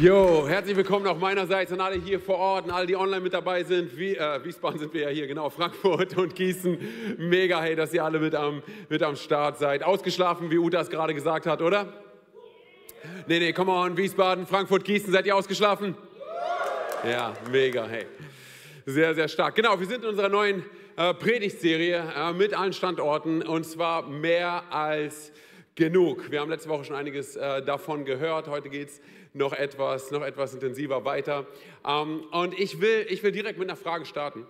Jo, herzlich willkommen auch meinerseits an alle hier vor Ort und alle, die online mit dabei sind. Wiesbaden sind wir ja hier, genau, Frankfurt und Gießen. Mega, hey, dass ihr alle mit am Start seid. Ausgeschlafen, wie Uta es gerade gesagt hat, oder? Nee, come on, Wiesbaden, Frankfurt, Gießen, seid ihr ausgeschlafen? Ja, mega, hey. Sehr, sehr stark. Genau, wir sind in unserer neuen Predigtserie mit allen Standorten und zwar mehr als genug. Wir haben letzte Woche schon einiges davon gehört. Heute geht es noch etwas intensiver weiter. Und ich will direkt mit einer Frage starten.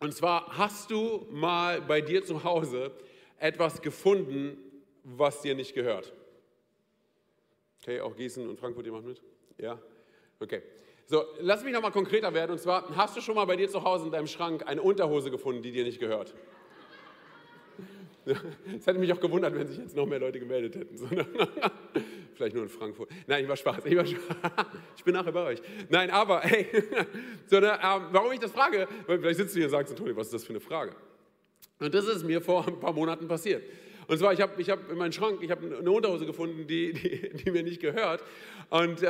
Und zwar, hast du mal bei dir zu Hause etwas gefunden, was dir nicht gehört? Okay, auch Gießen und Frankfurt, ihr macht mit? Ja? Okay. So, lass mich nochmal konkreter werden. Und zwar, hast du schon mal bei dir zu Hause in deinem Schrank eine Unterhose gefunden, die dir nicht gehört? Es hätte mich auch gewundert, wenn sich jetzt noch mehr Leute gemeldet hätten. Vielleicht nur in Frankfurt. Nein, ich war Spaß. Ich bin nachher bei euch. Nein, aber hey, warum ich das frage, weil vielleicht sitzt du hier und sagst, Antonio, was ist das für eine Frage? Und das ist mir vor ein paar Monaten passiert. Und zwar, ich hab in meinem Schrank, ich habe eine Unterhose gefunden, die mir nicht gehört. Und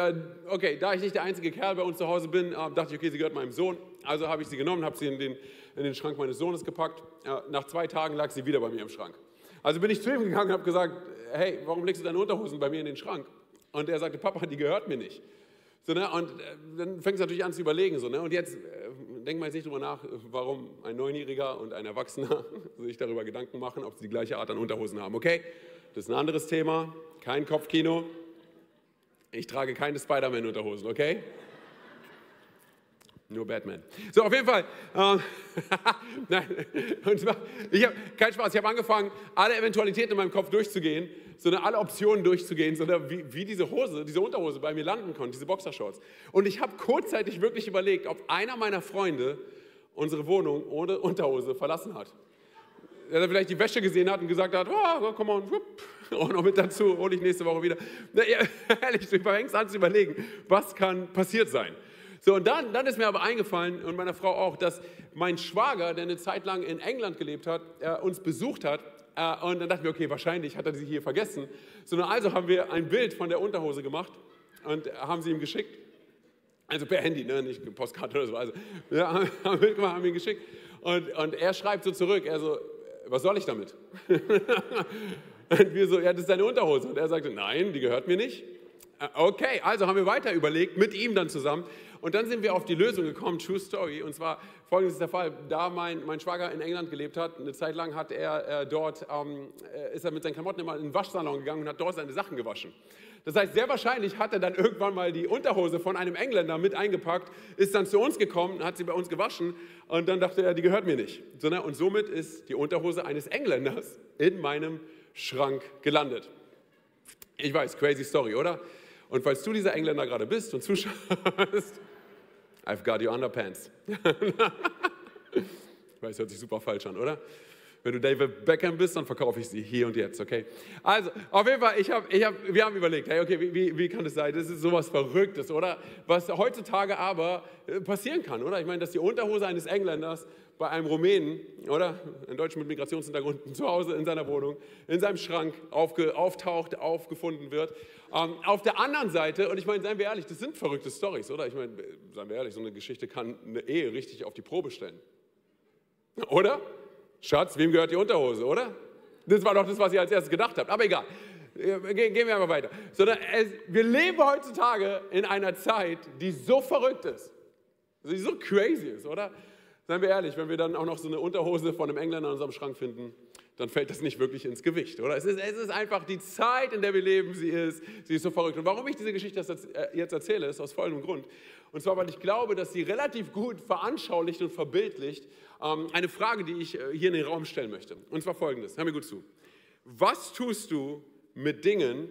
okay, da ich nicht der einzige Kerl bei uns zu Hause bin, dachte ich, okay, sie gehört meinem Sohn. Also habe ich sie genommen, habe sie in den Schrank meines Sohnes gepackt. Nach 2 Tagen lag sie wieder bei mir im Schrank. Also bin ich zu ihm gegangen und habe gesagt, hey, warum legst du deine Unterhosen bei mir in den Schrank? Und er sagte, Papa, die gehört mir nicht. So, ne? Und dann fängst du natürlich an zu überlegen. So, ne? Und jetzt denk mal jetzt nicht drüber nach, warum ein 9-Jähriger und ein Erwachsener sich darüber Gedanken machen, ob sie die gleiche Art an Unterhosen haben. Okay, das ist ein anderes Thema, kein Kopfkino. Ich trage keine Spider-Man-Unterhosen, okay? Nur Batman. So, auf jeden Fall. Nein, und zwar, ich habe angefangen, alle Eventualitäten in meinem Kopf durchzugehen, alle Optionen durchzugehen, wie diese Unterhose bei mir landen konnte, diese Boxershorts. Und ich habe kurzzeitig wirklich überlegt, ob einer meiner Freunde unsere Wohnung ohne Unterhose verlassen hat. Dass er vielleicht die Wäsche gesehen hat und gesagt hat, oh, komm mal, und noch mit dazu, hole ich nächste Woche wieder. Na, ehrlich, du fängst an zu überlegen, was kann passiert sein. So, und dann ist mir aber eingefallen, und meiner Frau auch, dass mein Schwager, der eine Zeit lang in England gelebt hat, uns besucht hat. Und dann dachten wir, okay, wahrscheinlich hat er sie hier vergessen. Also haben wir ein Bild von der Unterhose gemacht und haben sie ihm geschickt. Also per Handy, ne? Nicht Postkarte oder so. Also, ja, haben wir ein Bild gemacht, haben ihn geschickt. Und er schreibt so zurück, er so, was soll ich damit? Und wir so, ja, das ist deine Unterhose. Und er sagte, nein, die gehört mir nicht. Okay, also haben wir weiter überlegt, mit ihm dann zusammen. Und dann sind wir auf die Lösung gekommen, True Story. Und zwar, folgendes ist der Fall, da mein Schwager in England gelebt hat, eine Zeit lang hat er dort, ist er mit seinen Klamotten immer in den Waschsalon gegangen und hat dort seine Sachen gewaschen. Das heißt, sehr wahrscheinlich hat er dann irgendwann mal die Unterhose von einem Engländer mit eingepackt, ist dann zu uns gekommen, hat sie bei uns gewaschen und dann dachte er, die gehört mir nicht. Und somit ist die Unterhose eines Engländers in meinem Schrank gelandet. Ich weiß, crazy Story, oder? Und falls du dieser Engländer gerade bist und zuschaust, I've got your underpants. Ich weiß, hört sich super falsch an, oder? Wenn du David Beckham bist, dann verkaufe ich sie hier und jetzt, okay? Also, auf jeden Fall, wir haben überlegt, hey, okay, wie kann das sein? Das ist sowas Verrücktes, oder? Was heutzutage aber passieren kann, oder? Ich meine, dass die Unterhose eines Engländers bei einem Rumänen, oder? Ein Deutscher mit Migrationshintergrund, zu Hause in seiner Wohnung, in seinem Schrank auftaucht, aufgefunden wird. Auf der anderen Seite, und ich meine, seien wir ehrlich, das sind verrückte Storys, oder? Ich meine, seien wir ehrlich, so eine Geschichte kann eine Ehe richtig auf die Probe stellen. Oder? Schatz, wem gehört die Unterhose, oder? Das war doch das, was ihr als erstes gedacht habt. Aber egal, gehen wir einfach weiter. Wir leben heutzutage in einer Zeit, die so verrückt ist, die so crazy ist, oder? Seien wir ehrlich, wenn wir dann auch noch so eine Unterhose von einem Engländer in unserem Schrank finden, dann fällt das nicht wirklich ins Gewicht, oder? Es ist einfach die Zeit, in der wir leben, sie ist so verrückt. Und warum ich diese Geschichte jetzt erzähle, ist aus folgendem Grund. Und zwar, weil ich glaube, dass sie relativ gut veranschaulicht und verbildlicht eine Frage, die ich hier in den Raum stellen möchte. Und zwar folgendes, hör mir gut zu. Was tust du mit Dingen,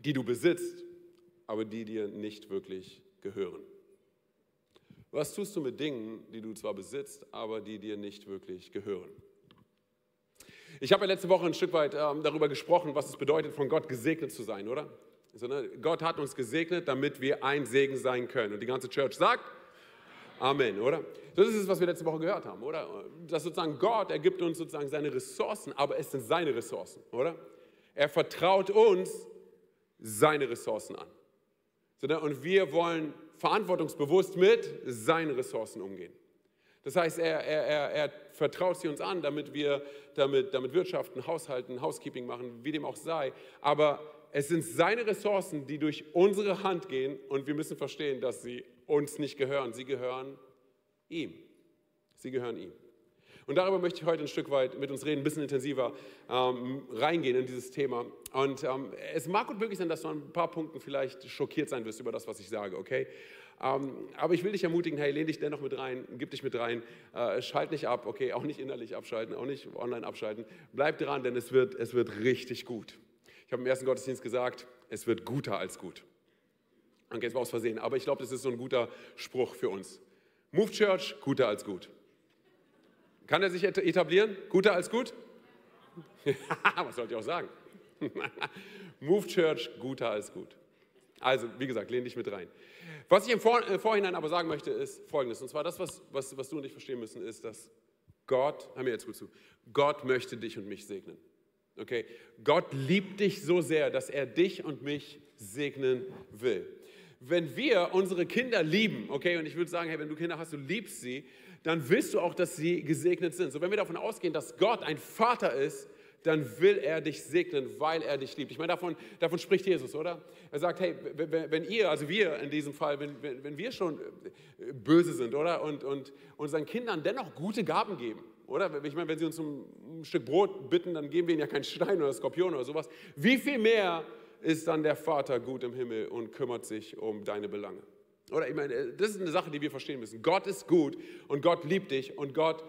die du besitzt, aber die dir nicht wirklich gehören? Was tust du mit Dingen, die du zwar besitzt, aber die dir nicht wirklich gehören? Ich habe ja letzte Woche ein Stück weit darüber gesprochen, was es bedeutet, von Gott gesegnet zu sein, oder? Also, ne, Gott hat uns gesegnet, damit wir ein Segen sein können. Und die ganze Church sagt, Amen, oder? Das ist es, was wir letzte Woche gehört haben, oder? Dass sozusagen Gott, er gibt uns sozusagen seine Ressourcen, aber es sind seine Ressourcen, oder? Er vertraut uns seine Ressourcen an. sondern und wir wollen verantwortungsbewusst mit seinen Ressourcen umgehen. Das heißt, er vertraut sie uns an, damit wir damit wirtschaften, haushalten, Housekeeping machen, wie dem auch sei. Aber es sind seine Ressourcen, die durch unsere Hand gehen und wir müssen verstehen, dass sie uns nicht gehören. Sie gehören ihm. Sie gehören ihm. Und darüber möchte ich heute ein Stück weit mit uns reden, ein bisschen intensiver reingehen in dieses Thema. Und es mag gut möglich sein, dass du an ein paar Punkten vielleicht schockiert sein wirst über das, was ich sage, okay? Aber ich will dich ermutigen, hey, lehn dich dennoch mit rein, gib dich mit rein, schalt nicht ab, okay? Auch nicht innerlich abschalten, auch nicht online abschalten. Bleib dran, denn es wird richtig gut. Ich habe im ersten Gottesdienst gesagt, es wird guter als gut. Okay, es war aus Versehen, aber ich glaube, das ist so ein guter Spruch für uns. Move Church, guter als gut. Kann er sich etablieren? Guter als gut? Was sollte ich auch sagen? Move Church, guter als gut. Also, wie gesagt, lehn dich mit rein. Was ich im Vorhinein aber sagen möchte, ist Folgendes. Und zwar das, was du und ich verstehen müssen, ist, dass Gott, hör mir jetzt gut zu, Gott möchte dich und mich segnen. Okay? Gott liebt dich so sehr, dass er dich und mich segnen will. Wenn wir unsere Kinder lieben, okay, und ich würde sagen, hey, wenn du Kinder hast, du liebst sie, dann willst du auch, dass sie gesegnet sind. So, wenn wir davon ausgehen, dass Gott ein Vater ist, dann will er dich segnen, weil er dich liebt. Ich meine, davon spricht Jesus, oder? Er sagt, hey, wenn ihr, also wir in diesem Fall, wenn wir schon böse sind, oder? Und unseren Kindern dennoch gute Gaben geben, oder? Ich meine, wenn sie uns um ein Stück Brot bitten, dann geben wir ihnen ja keinen Stein oder Skorpion oder sowas. Wie viel mehr ist dann der Vater gut im Himmel und kümmert sich um deine Belange? Oder ich meine, das ist eine Sache, die wir verstehen müssen. Gott ist gut und Gott liebt dich und Gott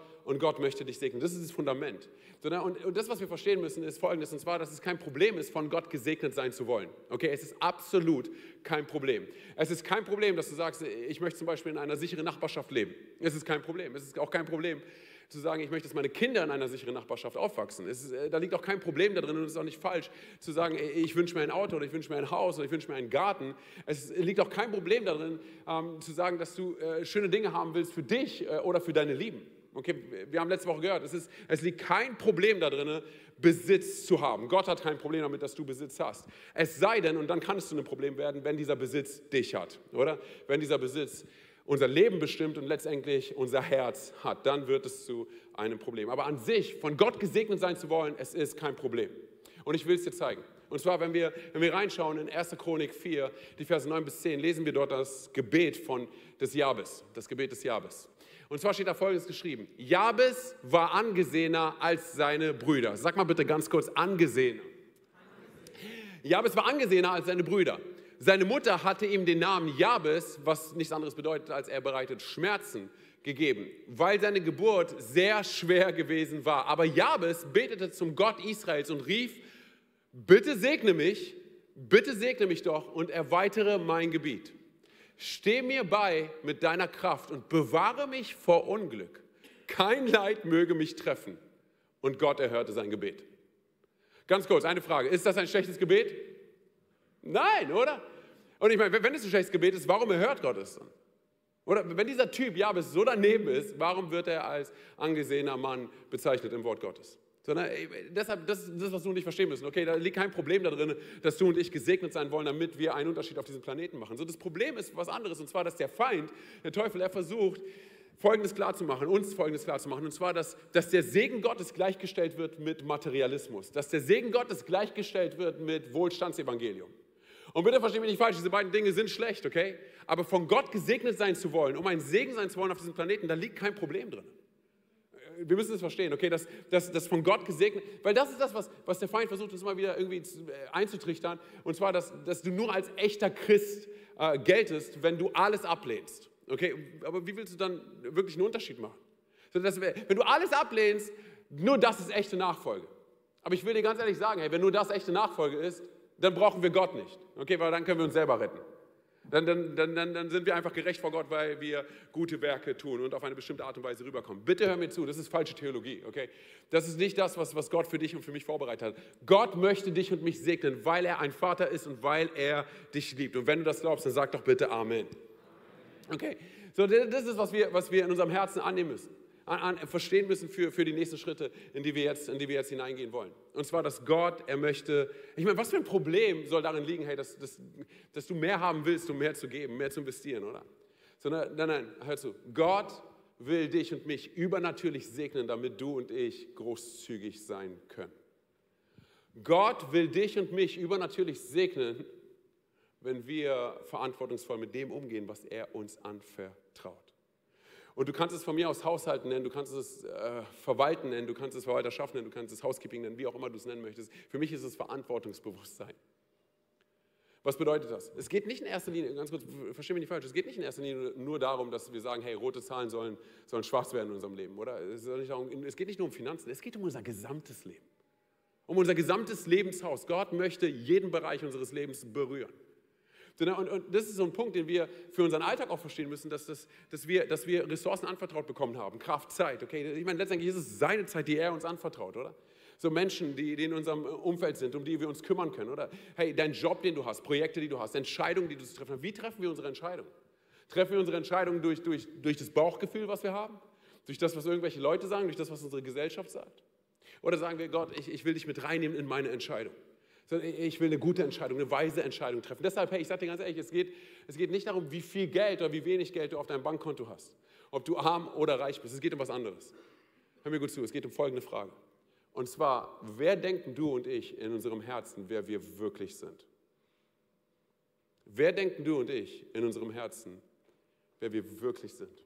möchte dich segnen. Das ist das Fundament. Und das, was wir verstehen müssen, ist Folgendes, und zwar, dass es kein Problem ist, von Gott gesegnet sein zu wollen. Okay, es ist absolut kein Problem. Es ist kein Problem, dass du sagst, ich möchte zum Beispiel in einer sicheren Nachbarschaft leben. Es ist kein Problem. Es ist auch kein Problem, zu sagen, ich möchte, dass meine Kinder in einer sicheren Nachbarschaft aufwachsen. Da liegt auch kein Problem da drin und es ist auch nicht falsch, zu sagen, ich wünsche mir ein Auto oder ich wünsche mir ein Haus oder ich wünsche mir einen Garten. Es liegt auch kein Problem da drin, zu sagen, dass du schöne Dinge haben willst für dich oder für deine Lieben. Okay, wir haben letzte Woche gehört, es liegt kein Problem da drin, Besitz zu haben. Gott hat kein Problem damit, dass du Besitz hast. Es sei denn, und dann kann es zu einem Problem werden, wenn dieser Besitz dich hat, oder? Wenn dieser Besitz unser Leben bestimmt und letztendlich unser Herz hat, dann wird es zu einem Problem. Aber an sich, von Gott gesegnet sein zu wollen, es ist kein Problem. Und ich will es dir zeigen. Und zwar, wenn wir reinschauen in 1. Chronik 4, die Verse 9 bis 10, lesen wir dort das Gebet des Jabez, das Gebet des Jabez. Und zwar steht da Folgendes geschrieben. Jabez war angesehener als seine Brüder. Sag mal bitte ganz kurz, angesehener. Jabez war angesehener als seine Brüder. Seine Mutter hatte ihm den Namen Jabez, was nichts anderes bedeutet, als er bereitet Schmerzen, gegeben, weil seine Geburt sehr schwer gewesen war. Aber Jabez betete zum Gott Israels und rief, bitte segne mich doch und erweitere mein Gebiet. Steh mir bei mit deiner Kraft und bewahre mich vor Unglück. Kein Leid möge mich treffen. Und Gott erhörte sein Gebet. Ganz kurz, eine Frage. Ist das ein schlechtes Gebet? Nein, oder? Und ich meine, wenn es ein schlechtes Gebet ist, warum erhört Gott es dann? Oder wenn dieser Typ Jabez so daneben ist, warum wird er als angesehener Mann bezeichnet im Wort Gottes? Sondern deshalb, das ist das, was du und ich verstehen müssen. Okay, da liegt kein Problem da drin, dass du und ich gesegnet sein wollen, damit wir einen Unterschied auf diesem Planeten machen. So, das Problem ist was anderes, und zwar, dass der Feind, der Teufel, er versucht, Folgendes klarzumachen, uns Folgendes klarzumachen, und zwar, dass der Segen Gottes gleichgestellt wird mit Materialismus, dass der Segen Gottes gleichgestellt wird mit Wohlstandsevangelium. Und bitte versteht mich nicht falsch, diese beiden Dinge sind schlecht, okay? Aber von Gott gesegnet sein zu wollen, um ein Segen sein zu wollen auf diesem Planeten, da liegt kein Problem drin. Wir müssen es verstehen, okay? Dass von Gott gesegnet, weil das ist das, was der Feind versucht, uns immer wieder irgendwie einzutrichtern, und zwar, dass du nur als echter Christ geltest, wenn du alles ablehnst. Okay, aber wie willst du dann wirklich einen Unterschied machen? Wenn du alles ablehnst, nur das ist echte Nachfolge. Aber ich will dir ganz ehrlich sagen, hey, wenn nur das echte Nachfolge ist, dann brauchen wir Gott nicht. Okay, weil dann können wir uns selber retten. Dann sind wir einfach gerecht vor Gott, weil wir gute Werke tun und auf eine bestimmte Art und Weise rüberkommen. Bitte hör mir zu, das ist falsche Theologie, okay? Das ist nicht das, was Gott für dich und für mich vorbereitet hat. Gott möchte dich und mich segnen, weil er ein Vater ist und weil er dich liebt. Und wenn du das glaubst, dann sag doch bitte Amen. Okay, so das ist, was wir in unserem Herzen annehmen müssen. verstehen müssen für die nächsten Schritte, in die wir jetzt hineingehen wollen. Und zwar, dass Gott, er möchte, ich meine, was für ein Problem soll darin liegen, hey, dass du mehr haben willst, um mehr zu geben, mehr zu investieren, oder? Sondern, nein, hör zu, Gott will dich und mich übernatürlich segnen, damit du und ich großzügig sein können. Gott will dich und mich übernatürlich segnen, wenn wir verantwortungsvoll mit dem umgehen, was er uns anvertraut. Und du kannst es von mir aus Haushalten nennen, du kannst es Verwalten nennen, du kannst es Verwalterschaft nennen, du kannst es Housekeeping nennen, wie auch immer du es nennen möchtest. Für mich ist es Verantwortungsbewusstsein. Was bedeutet das? Es geht nicht in erster Linie, ganz kurz, verstehe mich nicht falsch, es geht nicht in erster Linie nur darum, dass wir sagen, hey, rote Zahlen sollen schwarz werden in unserem Leben, oder? Es geht nicht nur um Finanzen, es geht um unser gesamtes Leben. Um unser gesamtes Lebenshaus. Gott möchte jeden Bereich unseres Lebens berühren. Und das ist so ein Punkt, den wir für unseren Alltag auch verstehen müssen, dass wir Ressourcen anvertraut bekommen haben. Kraft, Zeit, okay? Ich meine, letztendlich ist es seine Zeit, die er uns anvertraut, oder? So Menschen, die in unserem Umfeld sind, um die wir uns kümmern können, oder? Hey, dein Job, den du hast, Projekte, die du hast, Entscheidungen, die du zu treffen hast. Wie treffen wir unsere Entscheidungen? Treffen wir unsere Entscheidungen durch das Bauchgefühl, was wir haben? Durch das, was irgendwelche Leute sagen? Durch das, was unsere Gesellschaft sagt? Oder sagen wir, Gott, ich will dich mit reinnehmen in meine Entscheidung. Ich will eine gute Entscheidung, eine weise Entscheidung treffen. Deshalb, hey, ich sage dir ganz ehrlich, es geht nicht darum, wie viel Geld oder wie wenig Geld du auf deinem Bankkonto hast. Ob du arm oder reich bist. Es geht um was anderes. Hör mir gut zu, es geht um folgende Frage. Und zwar, wer denken du und ich in unserem Herzen, wer wir wirklich sind? Wer denken du und ich in unserem Herzen, wer wir wirklich sind?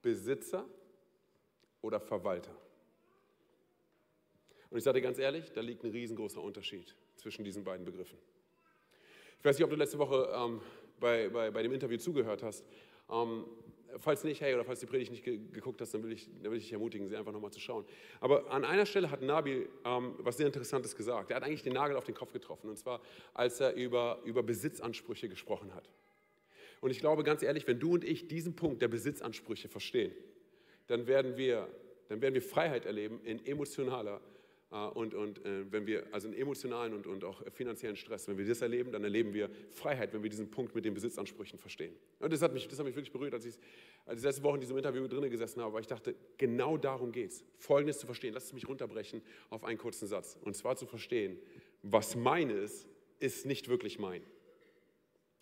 Besitzer oder Verwalter? Und ich sage dir ganz ehrlich, da liegt ein riesengroßer Unterschied zwischen diesen beiden Begriffen. Ich weiß nicht, ob du letzte Woche bei dem Interview zugehört hast. Falls nicht, hey, oder falls die Predigt nicht geguckt hast, dann will ich dich ermutigen, sie einfach nochmal zu schauen. Aber an einer Stelle hat Nabil was sehr Interessantes gesagt. Er hat eigentlich den Nagel auf den Kopf getroffen, und zwar, als er über Besitzansprüche gesprochen hat. Und ich glaube, ganz ehrlich, wenn du und ich diesen Punkt der Besitzansprüche verstehen, dann werden wir Freiheit erleben in emotionaler wenn wir also in emotionalen und auch finanziellen Stress, wenn wir das erleben, dann erleben wir Freiheit, wenn wir diesen Punkt mit den Besitzansprüchen verstehen. Und das hat mich wirklich berührt, als ich letzte Woche in diesem Interview drin gesessen habe, weil ich dachte, genau darum geht es. Folgendes zu verstehen, lass es mich runterbrechen auf einen kurzen Satz. Und zwar zu verstehen, was meines ist nicht wirklich mein.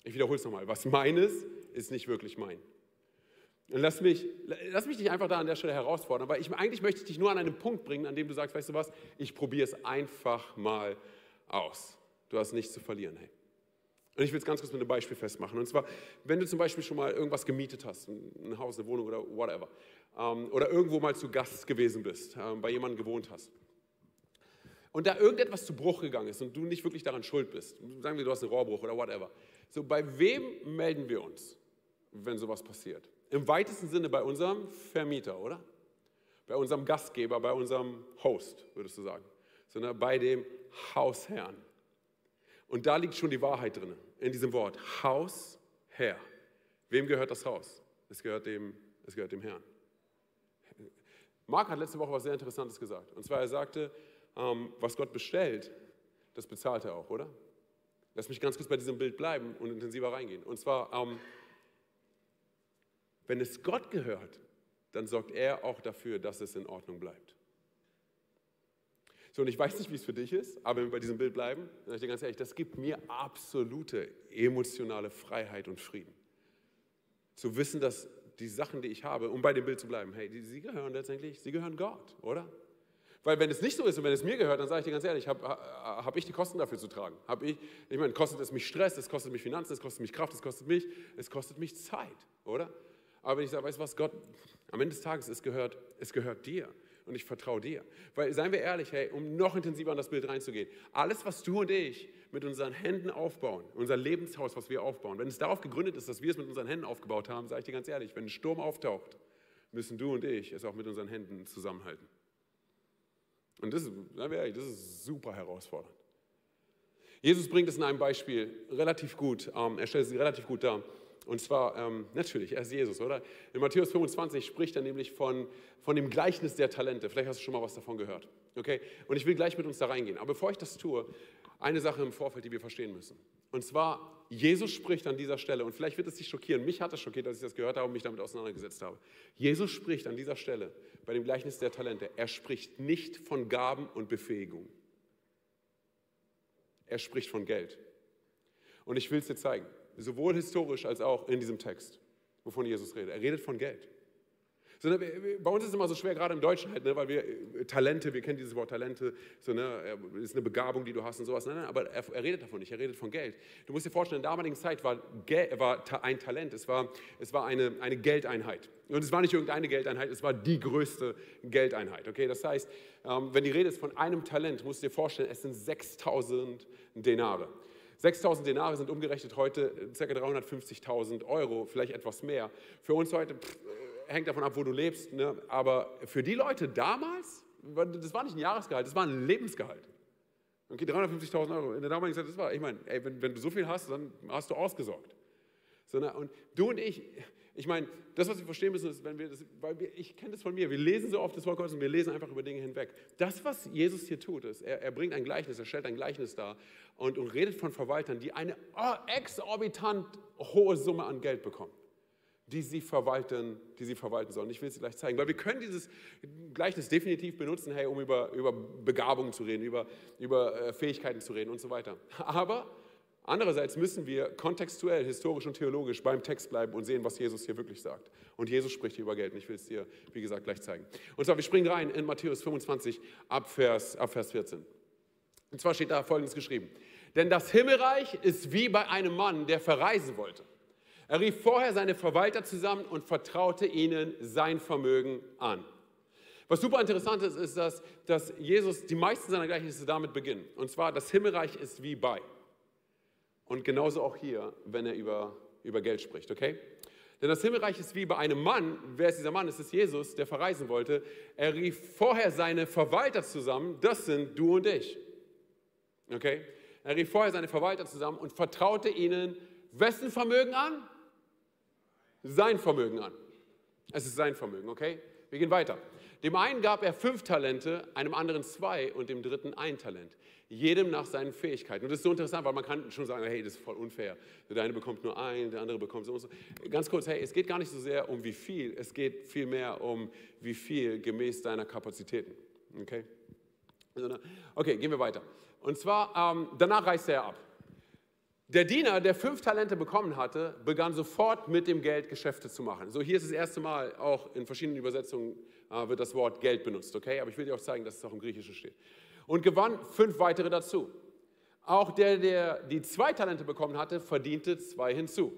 Ich wiederhole es nochmal, was meines ist nicht wirklich mein. Und lass mich dich einfach da an der Stelle herausfordern, weil eigentlich möchte ich dich nur an einen Punkt bringen, an dem du sagst, weißt du was, ich probiere es einfach mal aus. Du hast nichts zu verlieren, hey. Und ich will es ganz kurz mit einem Beispiel festmachen. Und zwar, wenn du zum Beispiel schon mal irgendwas gemietet hast, ein Haus, eine Wohnung oder whatever, oder irgendwo mal zu Gast gewesen bist, bei jemandem gewohnt hast, und da irgendetwas zu Bruch gegangen ist und du nicht wirklich daran schuld bist, sagen wir, du hast einen Rohrbruch oder whatever, so bei wem melden wir uns, wenn sowas passiert? Im weitesten Sinne bei unserem Vermieter, oder? Bei unserem Gastgeber, bei unserem Host, würdest du sagen. Sondern bei dem Hausherrn. Und da liegt schon die Wahrheit drin, in diesem Wort. Hausherr. Wem gehört das Haus? Es gehört dem Herrn. Mark hat letzte Woche was sehr Interessantes gesagt. Und zwar, er sagte, was Gott bestellt, das bezahlt er auch, oder? Lass mich ganz kurz bei diesem Bild bleiben und intensiver reingehen. Und zwar, wenn es Gott gehört, dann sorgt er auch dafür, dass es in Ordnung bleibt. So, und ich weiß nicht, wie es für dich ist, aber wenn wir bei diesem Bild bleiben, dann sage ich dir ganz ehrlich, das gibt mir absolute emotionale Freiheit und Frieden. Zu wissen, dass die Sachen, die ich habe, um bei dem Bild zu bleiben, hey, sie gehören Gott, oder? Weil wenn es nicht so ist und wenn es mir gehört, dann sage ich dir ganz ehrlich, hab ich die Kosten dafür zu tragen? Ich meine, kostet es mich Stress, es kostet mich Finanzen, es kostet mich Kraft, es kostet mich Zeit, oder? Aber ich sage, weißt du was, Gott, am Ende des Tages, es gehört dir und ich vertraue dir. Weil, seien wir ehrlich, hey, um noch intensiver in das Bild reinzugehen, alles, was du und ich mit unseren Händen aufbauen, unser Lebenshaus, was wir aufbauen, wenn es darauf gegründet ist, dass wir es mit unseren Händen aufgebaut haben, sage ich dir ganz ehrlich, wenn ein Sturm auftaucht, müssen du und ich es auch mit unseren Händen zusammenhalten. Und das ist, seien wir ehrlich, das ist super herausfordernd. Jesus bringt es in einem Beispiel relativ gut, er stellt es relativ gut dar. Und zwar, natürlich, er ist Jesus, oder? In Matthäus 25 spricht er nämlich von dem Gleichnis der Talente. Vielleicht hast du schon mal was davon gehört. Okay? Und ich will gleich mit uns da reingehen. Aber bevor ich das tue, eine Sache im Vorfeld, die wir verstehen müssen. Und zwar, Jesus spricht an dieser Stelle, und vielleicht wird es dich schockieren, mich hat es schockiert, als ich das gehört habe und mich damit auseinandergesetzt habe. Jesus spricht an dieser Stelle, bei dem Gleichnis der Talente, er spricht nicht von Gaben und Befähigung. Er spricht von Geld. Und ich will es dir zeigen, sowohl historisch als auch in diesem Text, wovon Jesus redet. Er redet von Geld. Bei uns ist es immer so schwer, gerade im Deutschen halt, ne, weil wir Talente, wir kennen dieses Wort Talente, so, ne, ist eine Begabung, die du hast und sowas. Nein, aber er redet davon nicht, er redet von Geld. Du musst dir vorstellen, in der damaligen Zeit war ein Talent, es war eine Geldeinheit. Und es war nicht irgendeine Geldeinheit, es war die größte Geldeinheit. Okay? Das heißt, wenn die Rede ist von einem Talent, musst du dir vorstellen, es sind 6.000 Denare. 6.000 Denare sind umgerechnet heute ca. 350.000 Euro, vielleicht etwas mehr. Für uns heute... hängt davon ab, wo du lebst, ne? Aber für die Leute damals, das war nicht ein Jahresgehalt, das war ein Lebensgehalt. Okay, 350.000 Euro, in der damaligen Zeit, das war, ich meine, ey, wenn du so viel hast, dann hast du ausgesorgt. So, ne? Und du und ich meine, das, was wir verstehen müssen, ist, wenn wir das, ich kenne das von mir, wir lesen so oft das Wort Gottes und wir lesen einfach über Dinge hinweg. Das, was Jesus hier tut, ist, er bringt ein Gleichnis, er stellt ein Gleichnis dar und redet von Verwaltern, die eine exorbitant hohe Summe an Geld bekommen, die sie verwalten sollen. Ich will es dir gleich zeigen, weil wir können dieses Gleichnis definitiv benutzen, hey, um über Begabungen zu reden, über Fähigkeiten zu reden und so weiter. Aber andererseits müssen wir kontextuell, historisch und theologisch beim Text bleiben und sehen, was Jesus hier wirklich sagt. Und Jesus spricht hier über Geld und ich will es dir, wie gesagt, gleich zeigen. Und zwar, wir springen rein in Matthäus 25 ab Vers 14. Und zwar steht da Folgendes geschrieben. Denn das Himmelreich ist wie bei einem Mann, der verreisen wollte. Er rief vorher seine Verwalter zusammen und vertraute ihnen sein Vermögen an. Was super interessant ist, ist, dass Jesus die meisten seiner Gleichnisse damit beginnt. Und zwar, das Himmelreich ist wie bei. Und genauso auch hier, wenn er über Geld spricht, okay? Denn das Himmelreich ist wie bei einem Mann. Wer ist dieser Mann? Es ist Jesus, der verreisen wollte. Er rief vorher seine Verwalter zusammen. Das sind du und ich. Okay? Er rief vorher seine Verwalter zusammen und vertraute ihnen wessen Vermögen an? Sein Vermögen an. Es ist sein Vermögen, okay? Wir gehen weiter. Dem einen gab er 5 Talente, einem anderen 2 und dem dritten 1 Talent. Jedem nach seinen Fähigkeiten. Und das ist so interessant, weil man kann schon sagen, hey, das ist voll unfair. Der eine bekommt nur 1, der andere bekommt so und so. Ganz kurz, hey, es geht gar nicht so sehr um wie viel, es geht vielmehr um wie viel gemäß deiner Kapazitäten, okay? Okay, gehen wir weiter. Und zwar, danach reiste er ab. Der Diener, der 5 Talente bekommen hatte, begann sofort mit dem Geld Geschäfte zu machen. So, hier ist das erste Mal, auch in verschiedenen Übersetzungen wird das Wort Geld benutzt, okay? Aber ich will dir auch zeigen, dass es auch im Griechischen steht. Und gewann 5 weitere dazu. Auch der die 2 Talente bekommen hatte, verdiente 2 hinzu.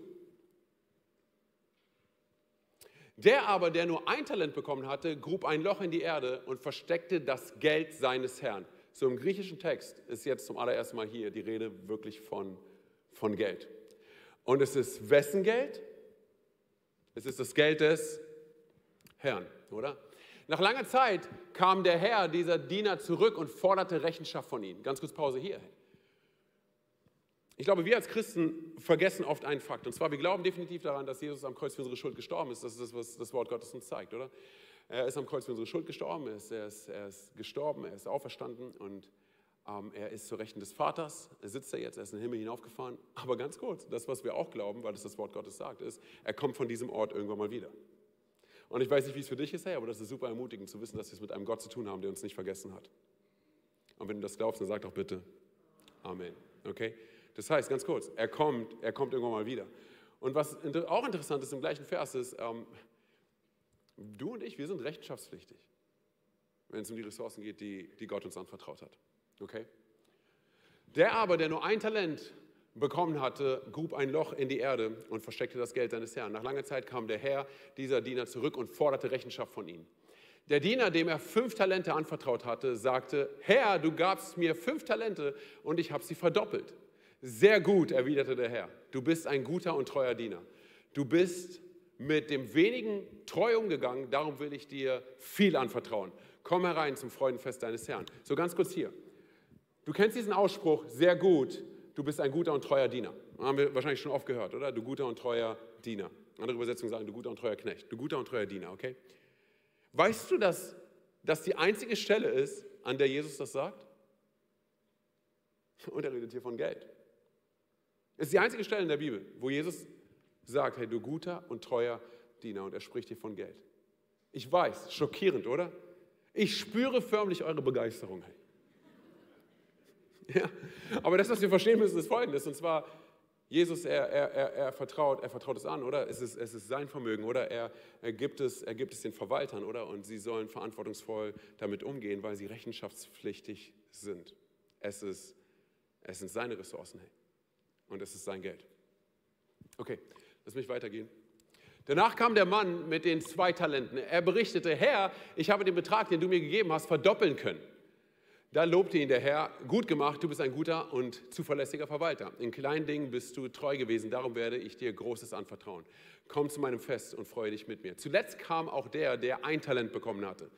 Der aber, der nur 1 Talent bekommen hatte, grub ein Loch in die Erde und versteckte das Geld seines Herrn. So, im griechischen Text ist jetzt zum allerersten Mal hier die Rede wirklich von Geld. Und es ist wessen Geld? Es ist das Geld des Herrn, oder? Nach langer Zeit kam der Herr, dieser Diener, zurück und forderte Rechenschaft von ihm. Ganz kurz Pause hier. Ich glaube, wir als Christen vergessen oft einen Fakt. Und zwar, wir glauben definitiv daran, dass Jesus am Kreuz für unsere Schuld gestorben ist. Das ist das, was das Wort Gottes uns zeigt, oder? Er ist am Kreuz für unsere Schuld gestorben, er ist gestorben, er ist auferstanden und er ist zu Rechten des Vaters, er sitzt da jetzt, er ist in den Himmel hinaufgefahren. Aber ganz kurz, das, was wir auch glauben, weil es das Wort Gottes sagt, ist, er kommt von diesem Ort irgendwann mal wieder. Und ich weiß nicht, wie es für dich ist, hey, aber das ist super ermutigend zu wissen, dass wir es mit einem Gott zu tun haben, der uns nicht vergessen hat. Und wenn du das glaubst, dann sag doch bitte Amen. Okay? Das heißt, ganz kurz, er kommt irgendwann mal wieder. Und was auch interessant ist im gleichen Vers ist, du und ich, wir sind rechenschaftspflichtig, wenn es um die Ressourcen geht, die Gott uns anvertraut hat. Okay. Der aber, der nur 1 Talent bekommen hatte, grub ein Loch in die Erde und versteckte das Geld seines Herrn. Nach langer Zeit kam der Herr, dieser Diener, zurück und forderte Rechenschaft von ihm. Der Diener, dem er 5 Talente anvertraut hatte, sagte, Herr, du gabst mir 5 Talente und ich habe sie verdoppelt. Sehr gut, erwiderte der Herr, du bist ein guter und treuer Diener. Du bist mit dem wenigen treu umgegangen, darum will ich dir viel anvertrauen. Komm herein zum Freudenfest deines Herrn. So, ganz kurz hier. Du kennst diesen Ausspruch sehr gut, du bist ein guter und treuer Diener. Das haben wir wahrscheinlich schon oft gehört, oder? Du guter und treuer Diener. Andere Übersetzungen sagen, du guter und treuer Knecht. Du guter und treuer Diener, okay? Weißt du, dass das die einzige Stelle ist, an der Jesus das sagt? Und er redet hier von Geld. Ist die einzige Stelle in der Bibel, wo Jesus sagt, hey, du guter und treuer Diener, und er spricht hier von Geld. Ich weiß, schockierend, oder? Ich spüre förmlich eure Begeisterung. Hey. Ja, aber das, was wir verstehen müssen, ist Folgendes, und zwar, Jesus, er vertraut es an, oder? Es ist sein Vermögen, oder? Er gibt es den Verwaltern, oder? Und sie sollen verantwortungsvoll damit umgehen, weil sie rechenschaftspflichtig sind. Es sind seine Ressourcen, hey. Und es ist sein Geld. Okay, lass mich weitergehen. Danach kam der Mann mit den 2 Talenten. Er berichtete, Herr, ich habe den Betrag, den du mir gegeben hast, verdoppeln können. Da lobte ihn der Herr, gut gemacht, du bist ein guter und zuverlässiger Verwalter. In kleinen Dingen bist du treu gewesen, darum werde ich dir Großes anvertrauen. Komm zu meinem Fest und freue dich mit mir. Zuletzt kam auch der, der 1 Talent bekommen hatte.